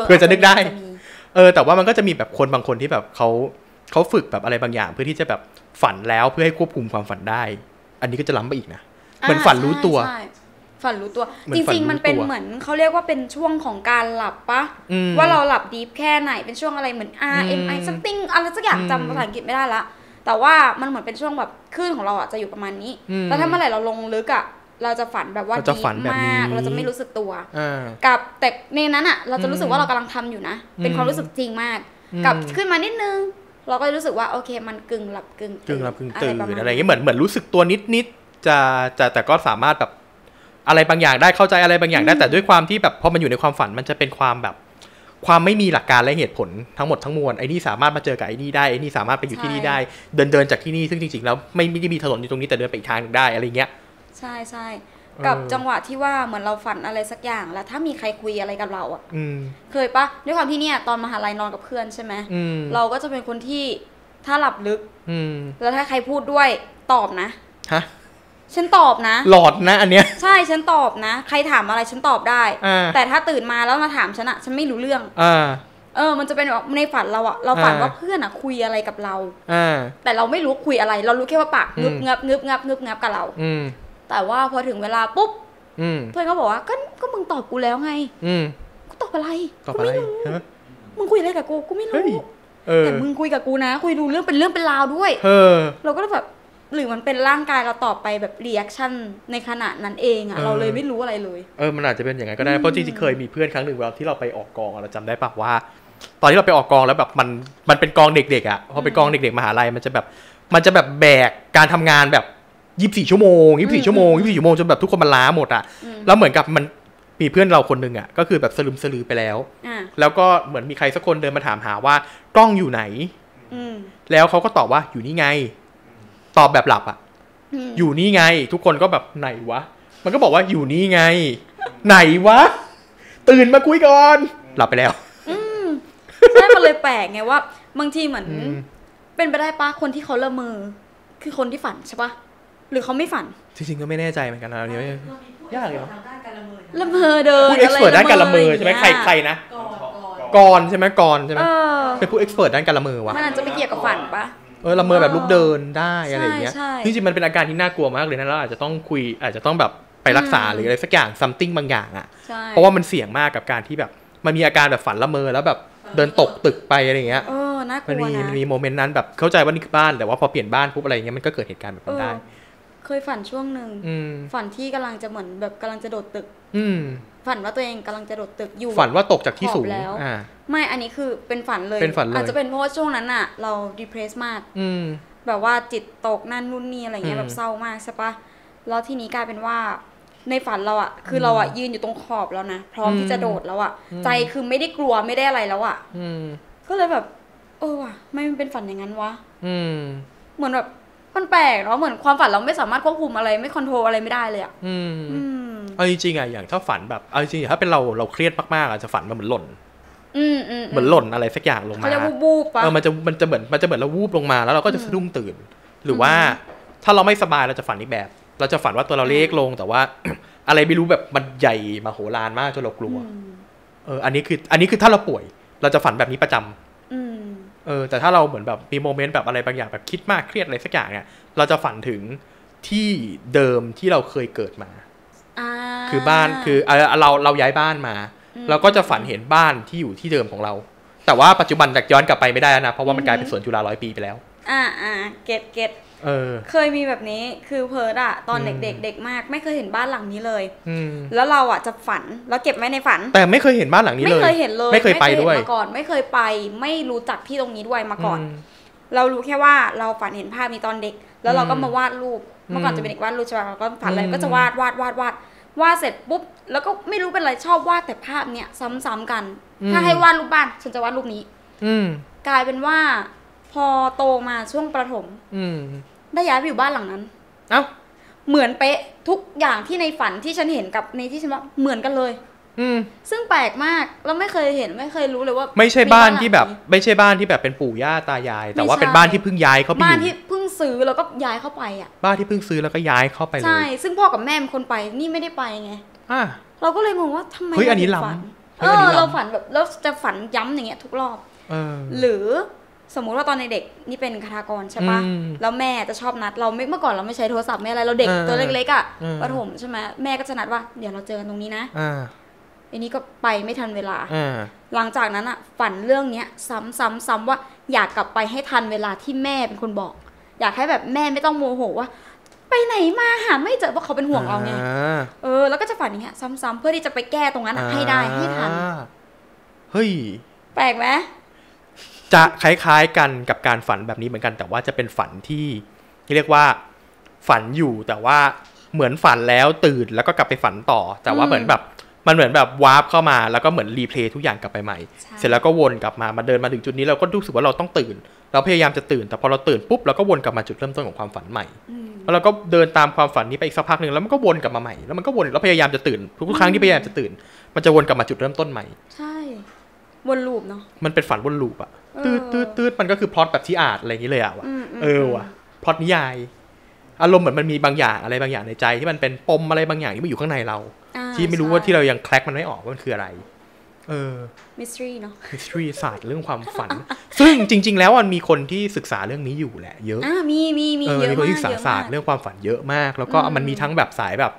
เพื่อจะนึกได้เออแต่ว่ามันก็จะมีแบบคนบางคนที่แบบเขาเขาฝึกแบบอะไรบางอย่างเพื่อที่จะแบบฝันแล้วเพื่อให้ควบคุมความฝันได้อันนี้ก็จะล้ำไปอีกนะเหมือนฝันรู้ตัวฝันรู้ตัวจริงๆมันเป็นเหมือนเขาเรียกว่าเป็นช่วงของการหลับปะว่าเราหลับดีฟแค่ไหนเป็นช่วงอะไรเหมือน อาร์ เอ็ม ไอ something อะไรสักอย่างจำภาษาอังกฤษไม่ได้ละแต่ว่ามันเหมือนเป็นช่วงแบบคลื่นของเราอ่ะจะอยู่ประมาณนี้แล้วถ้าเมื่อไหร่เราลงลึกอ่ะเราจะฝันแบบว่าดีมากเราจะไม่รู้สึกตัวกับแต่ในนั้นอ่ะเราจะรู้สึกว่าเรากำลังทำอยู่นะเป็นความรู้สึกจริงมากกับขึ้นมานิดนึงเราก็รู้สึกว่าโอเคมันกึ่งหลับกึ่งตื่นอะไรประมาณอะไรเงี้ยเหมือนเหมือนรู้สึกตัวนิดนิดจะจะแต่ก็สามารถแบบอะไรบางอย่างได้เข้าใจอะไรบางอย่างได้แต่ด้วยความที่แบบพอมันอยู่ในความฝันมันจะเป็นความแบบความไม่มีหลักการและเหตุผลทั้งหมดทั้งมวลไอ้นี่สามารถมาเจอกับไอ้นี่ได้ไอ้นี่สามารถไปอยู่ที่นี่ได้เดินเดินจากที่นี่ซึ่งจริงๆแล้วไม่ไม่ได้มีถนนอยู่ตรงนี้แต่เดินไปอีกทางนึงได้อะไรเงี้ยใช่ใช่กับจังหวะที่ว่าเหมือนเราฝันอะไรสักอย่างแล้วถ้ามีใครคุยอะไรกับเราอ่ะเคยปะด้วยความที่เนี่ยตอนมหาลัยนอนกับเพื่อนใช่ไหมเราก็จะเป็นคนที่ถ้าหลับลึกแล้วถ้าใครพูดด้วยตอบนะฮะฉันตอบนะหลอดนะอันเนี้ยใช่ฉันตอบนะใครถามอะไรฉันตอบได้แต่ถ้าตื่นมาแล้วมาถามฉันอะฉันไม่รู้เรื่องเออมันจะเป็นในฝันเราอะเราฝันว่าเพื่อนอะคุยอะไรกับเราแต่เราไม่รู้คุยอะไรเรารู้แค่ว่าปากงึบงับงึบงับงึบงับกับเราแต่ว่าพอถึงเวลาปุ๊บเพื่อนเขาบอกว่าก็ก็มึงตอบกูแล้วไงกูตอบอะไรกูไม่รู้มึงคุยอะไรกับกูกูไม่รู้แต่มึงคุยกับกูนะคุยดูเรื่องเป็นเรื่องเป็นราวด้วยเราก็แบบหรือมันเป็นร่างกายเราตอบไปแบบรีแอคชั่นในขณะนั้นเองอ่ะเราเลยไม่รู้อะไรเลยเออมันอาจจะเป็นอย่างนั้นก็ได้เพราะจริงๆเคยมีเพื่อนครั้งหนึ่งเราที่เราไปออกกองเราจำได้ปะว่าตอนที่เราไปออกกองแล้วแบบมันมันเป็นกองเด็กๆอ่ะพอเป็นกองเด็กๆมหาลัยมันจะแบบมันจะแบบแบกการทำงานแบบยี่สิบสี่ชั่วโมงยี่สิบสี่ชั่วโมงยี่สิบสี่ชั่วโมงจนแบบทุกคนมันล้าหมดอ่ะแล้วเหมือนกับมันมีเพื่อนเราคนนึงอ่ะก็คือแบบสลืมสลือไปแล้วแล้วก็เหมือนมีใครสักคนเดินมาถามหาว่ากล้องอยู่ไหนแล้วเขาก็ตอบว่าอยู่นี่ไงตอบแบบหลับอ่ะ hmm. อยู่นี่ไงทุกคนก็แบบไหนวะมันก็บอกว่าอยู่นี่ไง ไหนวะตื่นมาคุยก่อนหลับไปแล้วอืมใช่มันเลยแปลกไงว่าบางทีเหมือนเป็นไปได้ปะคนที่เขาละเมอคือคนที่ฝันใช่ปะหรือเขาไม่ฝันจริงๆก็ไม่แน่ใจเหมือนกันนะเราเนี่ยยากเลยเหรอละเมอเดินผู้เอ็กซ์เพิร์ตด้านการละเมอใช่ไหมใครใครนะกรใช่ไหมกรใช่ไหมเป็นผู้เอ็กซ์เพิร์ตด้านการละเมอวะมันอาจจะไม่เกี่ยวกับฝันปะเออละเมอแบบลุกเดินได้อะไรอย่างเงี้ยจริงๆมันเป็นอาการที่น่ากลัวมากเลยนะเราอาจจะต้องคุยอาจจะต้องแบบไปรักษาหรืออะไรสักอย่าง something บางอย่างอ่ะเพราะว่ามันเสี่ยงมากกับการที่แบบมันมีอาการแบบฝันละเมอแล้วแบบเดินตกตึกไปอะไรอย่างเงี้ยเออน่ากลัวนะมันมีมีโมเมนต์นั้นแบบเข้าใจว่านี่คือบ้านแต่ว่าพอเปลี่ยนบ้านปุ๊บอะไรเงี้ยมันก็เกิดเหตุการณ์แบบนั้นได้เคยฝันช่วงนึงฝันที่กำลังจะเหมือนแบบกำลังจะโดดตึกฝันว่าตัวเองกำลังจะโดดตึกอยู่ฝันว่าตกจากที่สูงแล้วไม่อันนี้คือเป็นฝันเลยอาจจะเป็นเพราะช่วงนั้นอะเรา depressed มากแบบว่าจิตตกนั่นนู่นนี่อะไรเงี้ยแบบเศร้ามากใช่ปะแล้วทีนี้กลายเป็นว่าในฝันเราอะคือเราอะยืนอยู่ตรงขอบแล้วนะพร้อมที่จะโดดแล้วอะใจคือไม่ได้กลัวไม่ได้อะไรแล้วอะก็เลยแบบเออว่ะไม่มันเป็นฝันอย่างนั้นวะเหมือนแบบมันแปลกเนาะเหมือนความฝันเราไม่สามารถควบคุมอะไรไม่คอนโทรลอะไรไม่ได้เลยอะเอาจริงๆอะอย่างถ้าฝันแบบเอาจริงๆถ้าเป็นเราเราเครียดมากๆอาจจะฝันมันเหมือนหล่นเหมือนหล่นอะไรสักอย่างลงมาเออมันจะมันจะเหมือนมันจะเหมือนเราวูบลงมาแล้วเราก็จะสะดุ้งตื่นหรือว่าถ้าเราไม่สบายเราจะฝันอีกแบบเราจะฝันว่าตัวเราเล็กลงแต่ว่าอะไรไม่รู้แบบมันใหญ่มโหฬารมากจนเรากลัวเอออันนี้คืออันนี้คือถ้าเราป่วยเราจะฝันแบบนี้ประจำเออแต่ถ้าเราเหมือนแบบมีโมเมนต์แบบอะไรบางอย่างแบบคิดมากเครียดอะไรสักอย่างเนี่ยเราจะฝันถึงที่เดิมที่เราเคยเกิดมาคือบ้านคือเราเราย้ายบ้านมาเราก็จะฝันเห็นบ้านที่อยู่ที่เดิมของเราแต่ว่าปัจจุบันจะย้อนกลับไปไม่ได้นะเพราะว่ามันกลายเป็นสวนจุฬาร้อยปีไปแล้วอ่าอ่าเก็ตเก็ตเออเคยมีแบบนี้คือเพิร์ดอะตอนเด็กเด็กเด็กมากไม่เคยเห็นบ้านหลังนี้เลยแล้วเราอะจะฝันแล้วเก็บไว้ในฝันแต่ไม่เคยเห็นบ้านหลังนี้เลยไม่เคยเห็นเลยไม่เคยไปด้วยมาก่อนไม่เคยไปไม่รู้จักที่ตรงนี้ด้วยมาก่อนเรารู้แค่ว่าเราฝันเห็นภาพนี้ตอนเด็กแล้วเราก็มาวาดรูปเมื่อก่อนจะเป็นเด็กวาดรูปใช่ไหมเราก็ฝันอะไรก็จะวาดวาดวาดวาดวาดเสร็จปุ๊บแล้วก็ไม่รู้เป็นไรชอบวาดแต่ภาพเนี้ยซ้ำๆกันถ้าให้วาดรูปบ้านฉันจะวาดรูปนี้กลายเป็นว่าพอโตมาช่วงประถมได้ย้ายไปอยู่บ้านหลังนั้นเอ้าเหมือนเป๊ะทุกอย่างที่ในฝันที่ฉันเห็นกับในที่ฉันว่าเหมือนกันเลย ซึ่งแปลกมากเราไม่เคยเห็นไม่เคยรู้เลยว่าไม่ใช่บ้านที่แบบไม่ใช่บ้านที่แบบเป็นปู่ย่าตายายแต่ว่าเป็นบ้านที่เพิ่งย้ายเข้าไปบ้านที่เพิ่งซื้อแล้วก็ย้ายเข้าไปอ่ะบ้านที่เพิ่งซื้อแล้วก็ย้ายเข้าไปเลยใช่ซึ่งพ่อกับแม่เป็นคนไปนี่ไม่ได้ไปไงอ่ะเราก็เลยงงว่าทำไมเฮ้ยอันนี้ล้ำเออเราฝันแบบแล้วจะฝันย้ำอย่างเงี้ยทุกรอบเออหรือสมมุติว่าตอนในเด็กนี่เป็นคาถากรใช่ปะแล้วแม่จะชอบนัดเราเมื่อก่อนเราไม่ใช้โทรศัพท์ไม่อะไรเราเด็กตัวเล็กๆอ่ะประถมใช่ไหมแม่ก็จะนัดว่าเดี๋ยวเราเจอตรงนี้นะอันนี้ก็ไปไม่ทันเวลาหลังจากนั้นอ่ะฝันเรื่องเนี้ยซ้ำๆๆว่าอยากกลับไปให้ทันเวลาที่แม่เป็นคนบอกอยากให้แบบแม่ไม่ต้องโมโหว่าไปไหนมาหาไม่เจอเพราะเขาเป็นห่วงเราไงเออแล้วก็จะฝันอย่างเงี้ยซ้ำๆเพื่อที่จะไปแก้ตรงนั้นให้ได้ให้ทันเฮ้ยแปลกไหมจะคล้ายๆกันกับการฝันแบบนี้เหมือนกันแต่ว่าจะเป็นฝันที่เรียกว่าฝันอยู่แต่ว่าเหมือนฝันแล้วตื่นแล้วก็กลับไปฝันต่อแต่ว่าเหมือนแบบมันเหมือนแบบวาร์ปเข้ามาแล้วก็เหมือนรีเพลย์ทุกอย่างกลับไปใหม่เสร็จแล้วก็วนกลับมามาเดินมาถึงจุดนี้เราก็รู้สึกว่าเราต้องตื่นเราพยายามจะตื่นแต่พอเราตื่นปุ๊บเราก็วนกลับมาจุดเริ่มต้นของความฝันใหม่แล้วเราก็เดินตามความฝันนี้ไปอีกสักพักหนึ่งแล้วมันก็วนกลับมาใหม่แล้วมันก็วนเราพยายามจะตื่นทุกครั้งที่พยายามจะตื่นมันจะวนกลับมาจุดเริ่มต้นใหม่ใช่วนลูปเนาะมันเป็นฝันวนลูปอะตืดตืดตืดมันก็คือพล็อตแบบที่อาจอะไรอย่างนี้เลยอะว่ะเออว่ะพล็อตนิยายอารมณ์เหมือนมันมีบางอย่างอะไรบางอย่างในใจที่มันเป็นปมอะไรบางอย่างที่มันอยู่ข้างในเราที่ไม่รู้ว่าที่เรายังแคล็กมันไม่ออกว่ามันคืออะไรเออมิสทรีเนาะมิสทรีศาสตร์เรื่องความฝันซึ่งจริงๆแล้วมันมีคนที่ศึกษาเรื่องนี้อยู่แหละเยอะมีมีมีเยอะมากมีคนศึกษาศาสตร์เรื่องความฝันเยอะมากแล้วก็มันมีทั้งแบบสายแบบ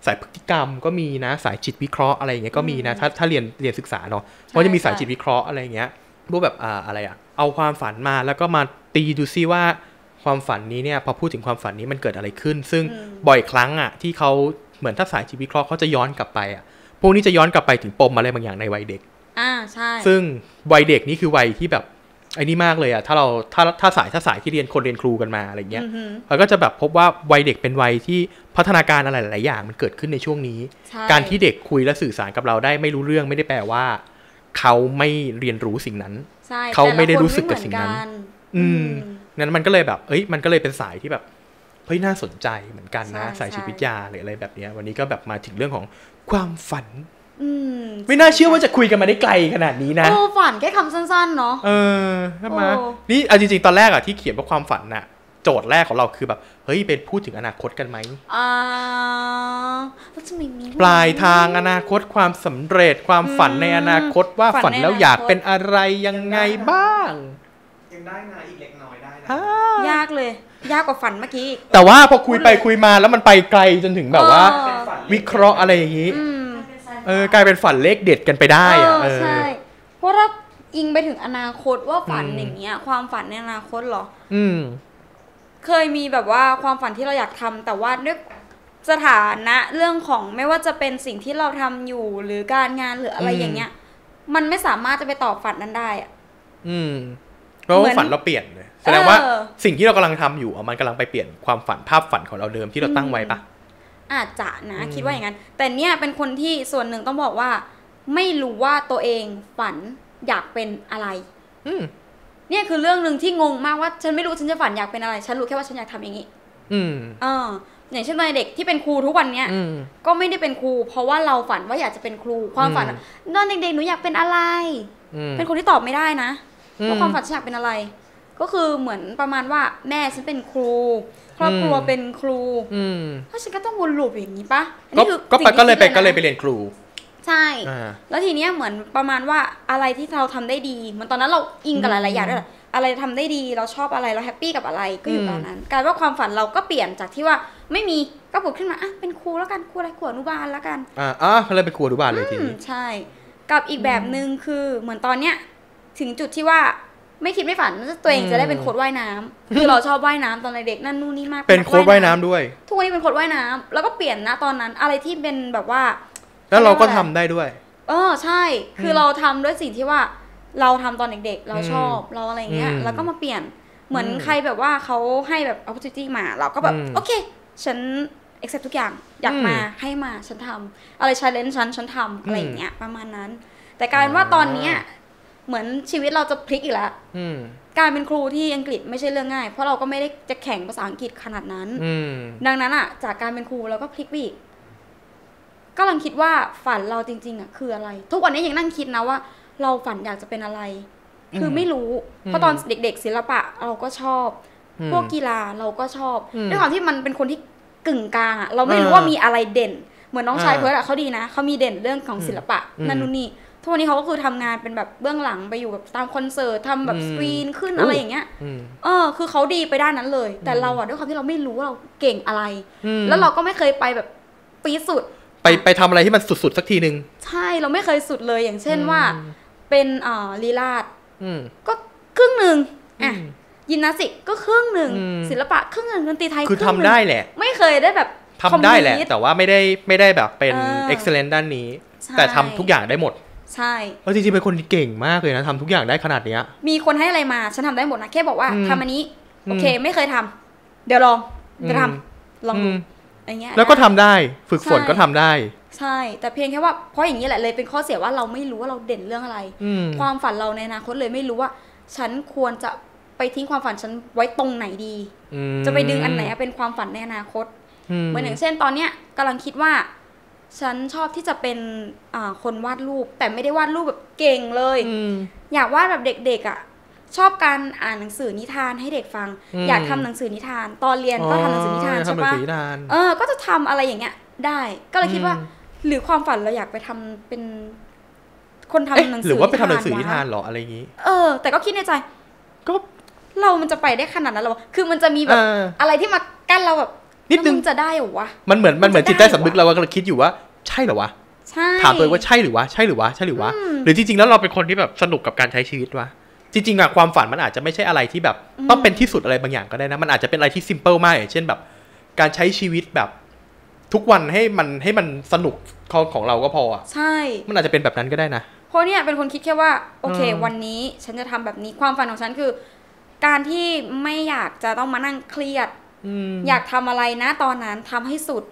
สายพฤติกรรมก็มีนะสายจิตวิเคราะห์อะไรอย่างเงี้ยก็มีนะถ้าถ้าเรียนเรียนศึกษาเนาะก็จะมีสายจิตวิเคราะห์อะไรอย่างเงี้ยพวกแบบอ่าอะไรอ่ะเอาความฝันมาแล้วก็มาตีดูซิว่าความฝันนี้เนี่ยพอพูดถึงความฝันนี้มันเกิดอะไรขึ้นซึ่งบ่อยครั้งอ่ะที่เขาเหมือนถ้าสายจิตวิเคราะห์เขาจะย้อนกลับไปอ่ะพวกนี้จะย้อนกลับไปถึงปมอะไรบางอย่างในวัยเด็กอ่าใช่ซึ่งวัยเด็กนี่คือวัยที่แบบไอ้นี่มากเลยอ่ะถ้าเราถ้าถ้าสายถ้าสายที่เรียนคนเรียนครูกันมาอะไรเงี้ยเราก็จะแบบพบว่าวัยเด็กเป็นวัยที่พัฒนาการอะไรหลายอย่างมันเกิดขึ้นในช่วงนี้การที่เด็กคุยและสื่อสารกับเราได้ไม่รู้เรื่องไม่ได้แปลว่าเขาไม่เรียนรู้สิ่งนั้นเขาไม่ได้รู้สึกกับสิ่งนั้นอืมนั้นมันก็เลยแบบเอ้ยมันก็เลยเป็นสายที่แบบเฮ้ยน่าสนใจเหมือนกันนะสายจิตวิทยาหรืออะไรแบบนี้วันนี้ก็แบบมาถึงเรื่องของความฝันไม่น่าเชื่อว่าจะคุยกันมาได้ไกลขนาดนี้นะโอ้ฝันแค่คำสั้นๆเนาะเออใช่ไหมนี่เอาจริงๆตอนแรกอะที่เขียนว่าความฝันน่ะโจทย์แรกของเราคือแบบเฮ้ยเป็นพูดถึงอนาคตกันไหมอ่าปลายทางอนาคตความสำเร็จความฝันในอนาคตว่าฝันแล้วอยากเป็นอะไรยังไงบ้างยังได้นะอีกเล็กน้อยได้นะยากเลยยากกว่าฝันเมื่อกี้แต่ว่าพอคุยไปคุยมาแล้วมันไปไกลจนถึงแบบว่าวิเคราะห์อะไรอย่างนี้เออกลายเป็นฝันเลขเด็ดกันไปได้อ่ะใช่เพราะถ้าอิงไปถึงอนาคตว่าฝันอย่างเงี้ยความฝันในอนาคตหรออืมเคยมีแบบว่าความฝันที่เราอยากทำแต่ว่าด้วยสถานะเรื่องของไม่ว่าจะเป็นสิ่งที่เราทำอยู่หรือการงานหรืออะไรอย่างเงี้ยมันไม่สามารถจะไปตอบฝันนั้นได้อ่ะอืมเพราะฝันเราเปลี่ยนเลยแสดงว่าสิ่งที่เรากำลังทำอยู่มันกำลังไปเปลี่ยนความฝันภาพฝันของเราเดิมที่เราตั้งไว้ปะอาจจะนะคิดว่าอย่างนั้นแต่เนี่ยเป็นคนที่ส่วนหนึ่งต้องบอกว่าไม่รู้ว่าตัวเองฝันอยากเป็นอะไรอืมเนี่ยคือเรื่องหนึ่งที่งงมากว่าฉันไม่รู้ฉันจะฝันอยากเป็นอะไรฉันรู้แค่ว่าฉันอยากทำอย่างนี้อืมเอออย่างเช่นเด็กที่เป็นครูทุกวันเนี้ยก็ไม่ได้เป็นครูเพราะว่าเราฝันว่าอยากจะเป็นครูความฝันตอนเด็กๆหนูอยากเป็นอะไรเป็นคนที่ตอบไม่ได้นะว่าความฝันฉันอยากเป็นอะไรก็คือเหมือนประมาณว่าแม่ฉันเป็นครูครอบครัวเป็นครูเพราะฉันก็ต้องวนลูปอย่างนี้ปะก็ไปก็เลยไปก็เลยไปเรียนครูใช่แล้วทีเนี้ยเหมือนประมาณว่าอะไรที่เราทำได้ดีเหมือนตอนนั้นเราอิงกับหลายๆอย่างด้วยอะไรทำได้ดีเราชอบอะไรเราแฮปปี้กับอะไรก็อยู่ตอนนั้นกลายว่าความฝันเราก็เปลี่ยนจากที่ว่าไม่มีก็ผุดขึ้นมาอ่ะเป็นครูแล้วกันครูอะไรครูอนุบาลแล้วกันอ่าอ่ะก็เลยเป็นครูอนุบาลเลยทีนี้ใช่กับอีกแบบหนึ่งคือเหมือนตอนเนี้ยถึงจุดที่ว่าไม่คิดไม่ฝันตัวเองจะได้เป็นโค้ชว่ายน้ำคือเราชอบว่ายน้ำตอนเด็กนั่นนู่นนี่มากเป็นโค้ชว่ายน้ำด้วยทุกวันนี้เป็นโค้ชว่ายน้ำแล้วก็เปลี่ยนนะตอนนั้นอะไรที่เป็นแบบว่าแล้วเราก็ทำได้ด้วยเออใช่คือเราทำด้วยสิ่งที่ว่าเราทำตอนเด็กๆเราชอบเราอะไรเงี้ยแล้วก็มาเปลี่ยนเหมือนใครแบบว่าเขาให้แบบเอาจุดจี้มาเราก็แบบโอเคฉันเอ็กเซปทุกอย่างอยากมาให้มาฉันทำอะไรชาเลนจ์ฉันฉันทำอะไรอย่างเงี้ยประมาณนั้นแต่กลายเป็นว่าตอนเนี้ยเหมือนชีวิตเราจะพลิกอีกแล้วการเป็นครูที่อังกฤษไม่ใช่เรื่องง่ายเพราะเราก็ไม่ได้จะแข่งภาษาอังกฤษขนาดนั้นดังนั้นอ่ะจากการเป็นครูเราก็พลิกไปอีก กำลังคิดว่าฝันเราจริงๆอ่ะคืออะไรทุกวันนี้ยังนั่งคิดนะว่าเราฝันอยากจะเป็นอะไรคือไม่รู้เพราะตอนเด็กๆศิลปะเราก็ชอบพวกกีฬาเราก็ชอบด้วยความที่มันเป็นคนที่กึ่งกลางอ่ะเราไม่รู้ว่ามีอะไรเด่นเหมือนน้องชายเพิร์ดอ่ะเขาดีนะเขามีเด่นเรื่องของศิลปะนั่นนู่นนี่ทุกวันนี้เขาก็คือทำงานเป็นแบบเบื้องหลังไปอยู่แบบตามคอนเสิร์ตทำแบบสกรีนขึ้นอะไรอย่างเงี้ยเออคือเขาดีไปด้านนั้นเลยแต่เราอ่ะด้วยความที่เราไม่รู้เราเก่งอะไรแล้วเราก็ไม่เคยไปแบบปีสุดไปไปทำอะไรที่มันสุดๆสักทีนึงใช่เราไม่เคยสุดเลยอย่างเช่นว่าเป็นเอ่อลีลาศก็ครึ่งหนึ่งอ่ะยิมนาสติกก็ครึ่งหนึ่งศิลปะครึ่งหนึ่งดนตรีไทยคือทำได้แหละไม่เคยได้แบบทำได้แหละแต่ว่าไม่ได้ไม่ได้แบบเป็น excellent ด้านนี้แต่ทำทุกอย่างได้หมดใช่แล้วจริงๆเป็นคนที่เก่งมากเลยนะทำทุกอย่างได้ขนาดนี้มีคนให้อะไรมาฉันทำได้หมดนะแค่บอกว่าทำอันนี้โอเคไม่เคยทำเดี๋ยวลองจะทำลองดูอย่างเงี้ยแล้วก็ทำได้ฝึกฝนก็ทำได้ใช่แต่เพียงแค่ว่าเพราะอย่างนี้แหละเลยเป็นข้อเสียว่าเราไม่รู้ว่าเราเด่นเรื่องอะไรความฝันเราในอนาคตเลยไม่รู้ว่าฉันควรจะไปทิ้งความฝันฉันไว้ตรงไหนดีจะไปดึงอันไหนเป็นความฝันในอนาคตเหมือนอย่างเช่นตอนเนี้ยกำลังคิดว่าฉันชอบที่จะเป็นคนวาดรูปแต่ไม่ได้วาดรูปแบบเก่งเลยอยากวาดแบบเด็กๆอ่ะชอบการอ่านหนังสือนิทานให้เด็กฟังอยากทำหนังสือนิทานตอนเรียนก็ทำหนังสือนิทานใช่ปะเออก็จะทำอะไรอย่างเงี้ยได้ก็เลยคิดว่าหรือความฝันเราอยากไปทำเป็นคนทำหนังสือหรือว่าไปทำหนังสือนิทานหรออะไรอย่างงี้เออแต่ก็คิดในใจก็เรามันจะไปได้ขนาดนั้นหรอคือมันจะมีแบบอะไรที่มากั้นเราแบบนิดนึงจะได้หรอวะมันเหมือนมันเหมือนจิตใต้สำนึกเรากำลังคิดอยู่ว่าใช่หรอวะถามตัวเองว่าใช่หรือวะใช่หรือวะใช่หรือวะหรือจริงๆแล้วเราเป็นคนที่แบบสนุกกับการใช้ชีวิตวะจริงๆอะความฝันมันอาจจะไม่ใช่อะไรที่แบบต้องเป็นที่สุดอะไรบางอย่างก็ได้นะมันอาจจะเป็นอะไรที่ซิมเปิลมากอย่างเช่นแบบการใช้ชีวิตแบบทุกวันให้มันให้มันสนุกของของเราก็พออะใช่มันอาจจะเป็นแบบนั้นก็ได้นะเพราะเนี่ยเป็นคนคิดแค่ว่าโอเควันนี้ฉันจะทำแบบนี้ความฝันของฉันคือการที่ไม่อยากจะต้องมานั่งเครียดอยากทำอะไรนะตอนนั้นทำให้สุด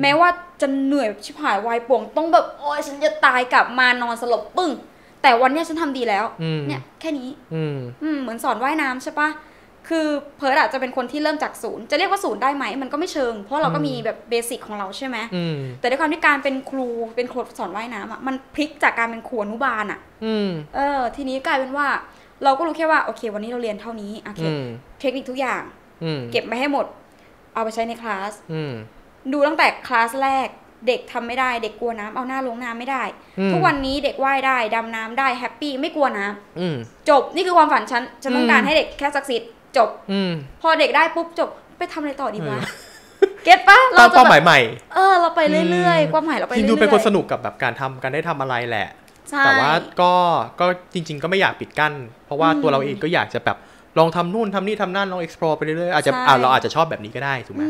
แม้ว่าจะเหนื่อยชิบหายวายป่วงต้องแบบโอ๊ยฉันจะตายกลับมานอนสลบปึ้งแต่วันนี้ฉันทำดีแล้วเนี่ยแค่นี้อืเหมือนสอนว่ายน้ำใช่ปะคือเพิร์ดอาจจะเป็นคนที่เริ่มจากศูนย์จะเรียกว่าศูนย์ได้ไหมมันก็ไม่เชิงเพราะเราก็มีแบบเบสิกของเราใช่ไหมแต่ด้วยความที่การเป็นครูเป็นครูสอนว่ายน้ำอ่ะมันพลิกจากการเป็นครูอนุบาลอ่ะเออทีนี้กลายเป็นว่าเราก็รู้แค่ว่าโอเควันนี้เราเรียนเท่านี้โอเคเทคนิคทุกอย่างเก็บมาให้หมดเอาไปใช้ในคลาสดูตั้งแต่คลาสแรกเด็กทำไม่ได้เด็กกลัวน้ำเอาหน้าลงน้ำไม่ได้ทุกวันนี้เด็กว่ายได้ดำน้ำได้แฮปปี้ไม่กลัวน้ำจบนี่คือความฝันฉันฉันต้องการให้เด็กแค่สักสิทธิ์จบพอเด็กได้ปุ๊บจบไปทำอะไรต่อดีวะเก็ตปะเราเป้าหมายใหม่เออเราไปเรื่อยๆความหมายเราไปเรื่อยๆดูเป็นคนสนุกกับแบบการทำการได้ทำอะไรแหละแต่ว่าก็ก็จริงๆก็ไม่อยากปิดกั้นเพราะว่าตัวเราเองก็อยากจะแบบลองทำนู่นทำนี่ทำนั่นลอง explore ไปเรื่อยๆอาจจะเราอาจจะชอบแบบนี้ก็ได้ถูกไหม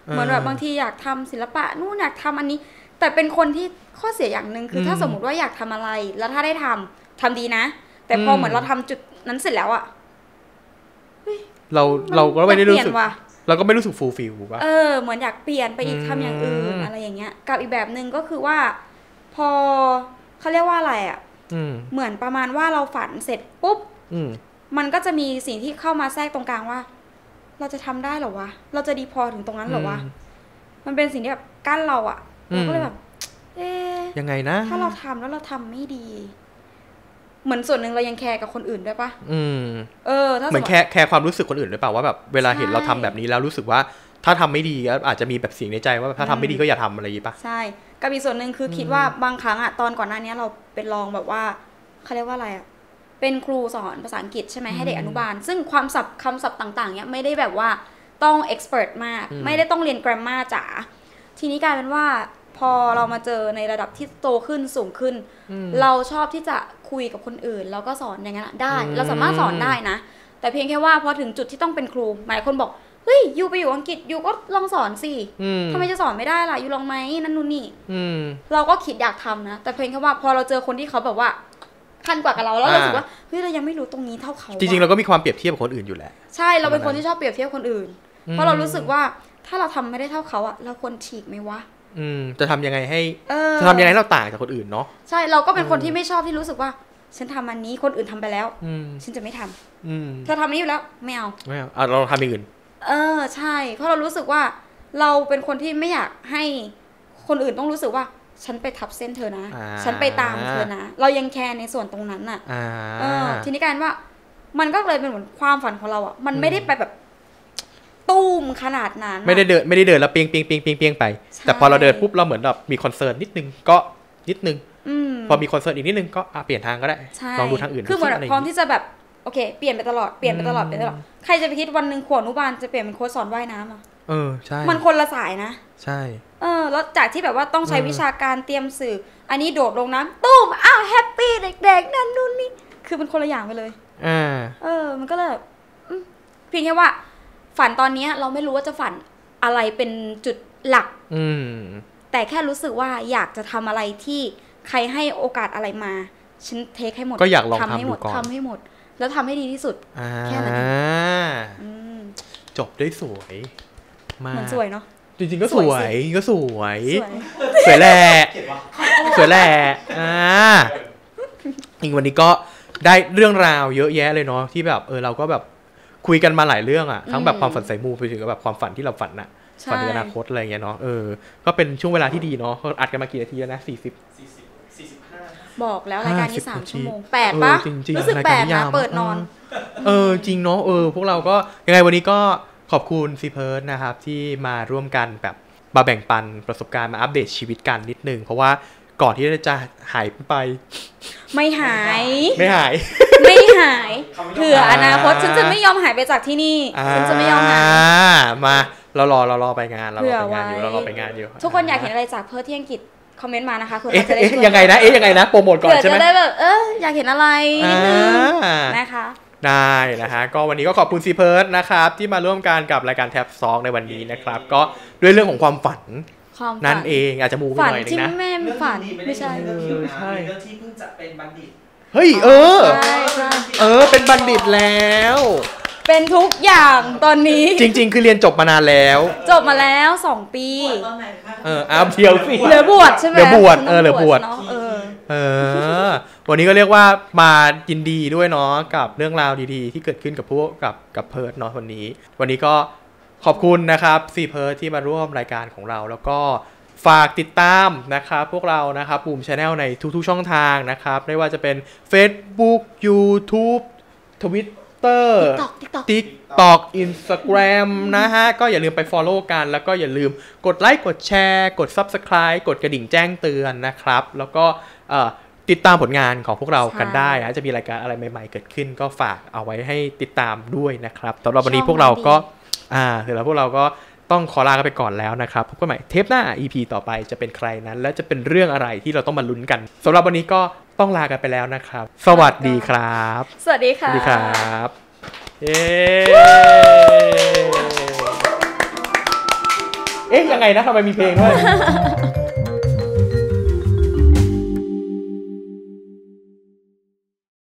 เหมือนแบบบางทีอยากทำศิลปะนู่นอยากทำอันนี้แต่เป็นคนที่ข้อเสียอย่างหนึ่งคือถ้าสมมติว่าอยากทำอะไรแล้วถ้าได้ทำทำดีนะแต่พอเหมือนเราทำจุดนั้นเสร็จแล้วอะเราเราก็ไม่ได้รู้สึกเราก็ไม่รู้สึก fulfill ป่ะเออเหมือนอยากเปลี่ยนไปอีกทำอย่างอื่นอะไรอย่างเงี้ยกับอีกแบบหนึ่งก็คือว่าพอเขาเรียกว่าอะไรอะเหมือนประมาณว่าเราฝันเสร็จปุ๊บมันก็จะมีสิ่งที่เข้ามาแทรกตรงกลางว่าเราจะทำได้หรอวะเราจะดีพอถึงตรงนั้นหรอวะมันเป็นสิ่งที่แบบกั้นเราอะเราก็เลยแบบเอ๊ะยังไงนะถ้าเราทำแล้วเราทำไม่ดีเหมือนส่วนหนึ่งเรายังแคร์กับคนอื่นด้วยปะอืมเออเหมือนแคร์แคร์ความรู้สึกคนอื่นหรือเปล่าว่าแบบเวลาเห็นเราทำแบบนี้แล้วรู้สึกว่าถ้าทำไม่ดีอาจจะมีแบบสิ่งในใจว่าถ้าทำไม่ดีก็อย่าทำอะไรอย่างนี้ปะใช่กับอีกส่วนหนึ่งคือคิดว่าบางครั้งอะตอนก่อนหน้านี้เราเป็นลองแบบว่าเขาเรียกว่าอะไรอะเป็นครูสอนภาษาอังกฤษใช่ไหมให้เด็กอนุบาลซึ่งความศัพท์คำศัพท์ต่างๆเนี้ยไม่ได้แบบว่าต้องเอ็กซ์เพรสมากไม่ได้ต้องเรียนแกรมมาจ๋าทีนี้กลายเป็นว่าพอเรามาเจอในระดับที่โตขึ้นสูงขึ้นเราชอบที่จะคุยกับคนอื่นแล้วก็สอนอย่างนั้นได้เราสามารถสอนได้นะแต่เพียงแค่ว่าพอถึงจุดที่ต้องเป็นครูหลายคนบอกเฮ้ยยูไปอยู่อังกฤษยูก็ลองสอนสิทำไมจะสอนไม่ได้ล่ะยูลองไหมนั่นนู่นนี่เราก็คิดอยากทำนะแต่เพียงแค่ว่าพอเราเจอคนที่เขาแบบว่าคันกว่ากับเราแล้วเรารู้สึกว่าเฮ้ยเรายังไม่รู้ตรงนี้เท่าเขาจริงๆเราก็มีความเปรียบเทียบกับคนอื่นอยู่แหละใช่เราเป็นคนที่ชอบเปรียบเทียบคนอื่นเพราะเรารู้สึกว่าถ้าเราทำไม่ได้เท่าเขาอะเราควรฉีกไหมวะอืมจะทำยังไงให้จะทำยังไงให้เราต่างจากคนอื่นเนาะใช่เราก็เป็นคนที่ไม่ชอบที่รู้สึกว่าฉันทำอันนี้คนอื่นทำไปแล้วอืฉันจะไม่ทำอืเธอทำนี้อยู่แล้วไม่เอาไม่เอาเราทำอย่างอื่นเออใช่เพราะเรารู้สึกว่าเราเป็นคนที่ไม่อยากให้คนอื่นต้องรู้สึกว่า ฉันไปทับเส้นเธอนะฉันไปตามเธอนะเรายังแคร์ในส่วนตรงนั้นน่ะเออทีนี้การว่ามันก็เลยเป็นเหมือนความฝันของเราอ่ะมันไม่ได้ไปแบบตู้มขนาดนั้นไม่ได้เดินไม่ได้เดินแล้วเปียงเปียงเปียงเปียงเปียงไปแต่พอเราเดินปุ๊บเราเหมือนแบบมีคอนเสิร์ตนิดนึงก็นิดนึงพอมีคอนเสิร์ตอีกนิดนึงก็เปลี่ยนทางก็ได้ลองดูทางอื่นคือเหมือนพร้อมที่จะแบบโอเคเปลี่ยนไปตลอดเปลี่ยนไปตลอดเปลี่ยนตลอดใครจะไปคิดวันหนึ่งขวบอนุบาลจะเปลี่ยนเป็นโค้ชสอนว่ายน้ำอ่ะเออใช่มันคนละสายนะใช่เออแล้วจากที่แบบว่าต้องใช้วิชาการเตรียมสื่ออันนี้โดดลงน้ำตุ้มอ้าวแฮปปี้เด็กๆนั่นนู่นนี่คือเป็นคนละอย่างไปเลยอ่าเออมันก็เลยเพียงแค่ว่าฝันตอนนี้เราไม่รู้ว่าจะฝันอะไรเป็นจุดหลักอืมแต่แค่รู้สึกว่าอยากจะทำอะไรที่ใครให้โอกาสอะไรมาฉันเทคให้หมดก็อยากลองทำให้หมดทำให้หมดแล้วทำให้ดีที่สุดแค่นั้นจบได้สวยมากมันสวยเนาะจริงๆก็สวยก็สวยสวยแหละสวยแหละอ่าจริงวันนี้ก็ได้เรื่องราวเยอะแยะเลยเนาะที่แบบเออเราก็แบบคุยกันมาหลายเรื่องอ่ะทั้งแบบความฝันสายมูไปถึงกับแบบความฝันที่เราฝันน่ะฝันในอนาคตอะไรเงี้ยเนาะเออก็เป็นช่วงเวลาที่ดีเนาะอัดกันมากี่นาทีแล้วนะสี่สิบบอกแล้วรายการนี้สามชั่วโมงแปดป่ะรู้สึกแปดนะเปิดนอนเออจริงเนาะเออพวกเราก็ยังไงวันนี้ก็ขอบคุณซีเพิร์ทนะครับที่มาร่วมกันแบบมาแบ่งปันประสบการณ์มาอัปเดตชีวิตกันนิดนึงเพราะว่าก่อนที่จะหายไปไม่หายไม่หายไม่หายเผื่ออนาคตฉันจะไม่ยอมหายไปจากที่นี่ฉันจะไม่ยอมหายมาเรารอเรารอไปงานเรารอไปงานอยู่เรารอไปงานอยู่ทุกคนอยากเห็นอะไรจากเพิร์ทที่อังกฤษคอมเมนต์มานะคะคือจะได้ช่วยยังไงนะเอ๊ะยังไงนะโปรโมทก่อนใช่ไหมจะได้แบบเอออยากเห็นอะไรนิดนึงนะคะได้นะฮะก็วันนี้ก็ขอบคุณซีเพิร์ทนะครับที่มาร่วมกันกับรายการแท็บซอกในวันนี้นะครับก็ด้วยเรื่องของความฝันนั่นเองอาจจะมูฟไปหน่อยนึงนะฝันที่แม่ไม่ฝันไม่ใช่เรื่องที่เพิ่งจะเป็นบัณฑิตเฮ้ยเออเออเป็นบัณฑิตแล้วเป็นทุกอย่างตอนนี้จริงๆคือเรียนจบมานานแล้วจบมาแล้วสองปีเอออ้าวเที่ยวสิเหลือบวชใช่ไหมเหลือบวชเออเหลือบวชเออวันนี้ก็เรียกว่ามายินดีด้วยเนาะกับเรื่องราวดีๆที่เกิดขึ้นกับพวกกับกับเพิร์ทเนาะวันนี้วันนี้ก็ขอบคุณนะครับซีเพิร์ทที่มาร่วมรายการของเราแล้วก็ฝากติดตามนะครับพวกเรานะครับบูมชาแนลในทุกๆช่องทางนะครับไม่ว่าจะเป็น Facebook YouTube Twitter TikTok Instagram นะฮะก็อย่าลืมไป follow กันแล้วก็อย่าลืมกดไลค์กดแชร์กด Subscribe กดกระดิ่งแจ้งเตือนนะครับแล้วก็ติดตามผลงานของพวกเรากันได้นะจะมีรายการอะไรใหม่ๆเกิดขึ้นก็ฝากเอาไว้ให้ติดตามด้วยนะครับสำหรับวันนี้พวกเราก็อ่าเสร็จแล้วพวกเราก็ต้องขอลากันไปก่อนแล้วนะครับพบกันใหม่เทปหน้า อี พี ต่อไปจะเป็นใครนั้นและจะเป็นเรื่องอะไรที่เราต้องมาลุ้นกันสำหรับวันนี้ก็ต้องลากันไปแล้วนะครับสวัสดีครับสวัสดีค่ะสวัสดีครับเย้เอ๊ะยังไงนะทำไมมีเพลงด้วย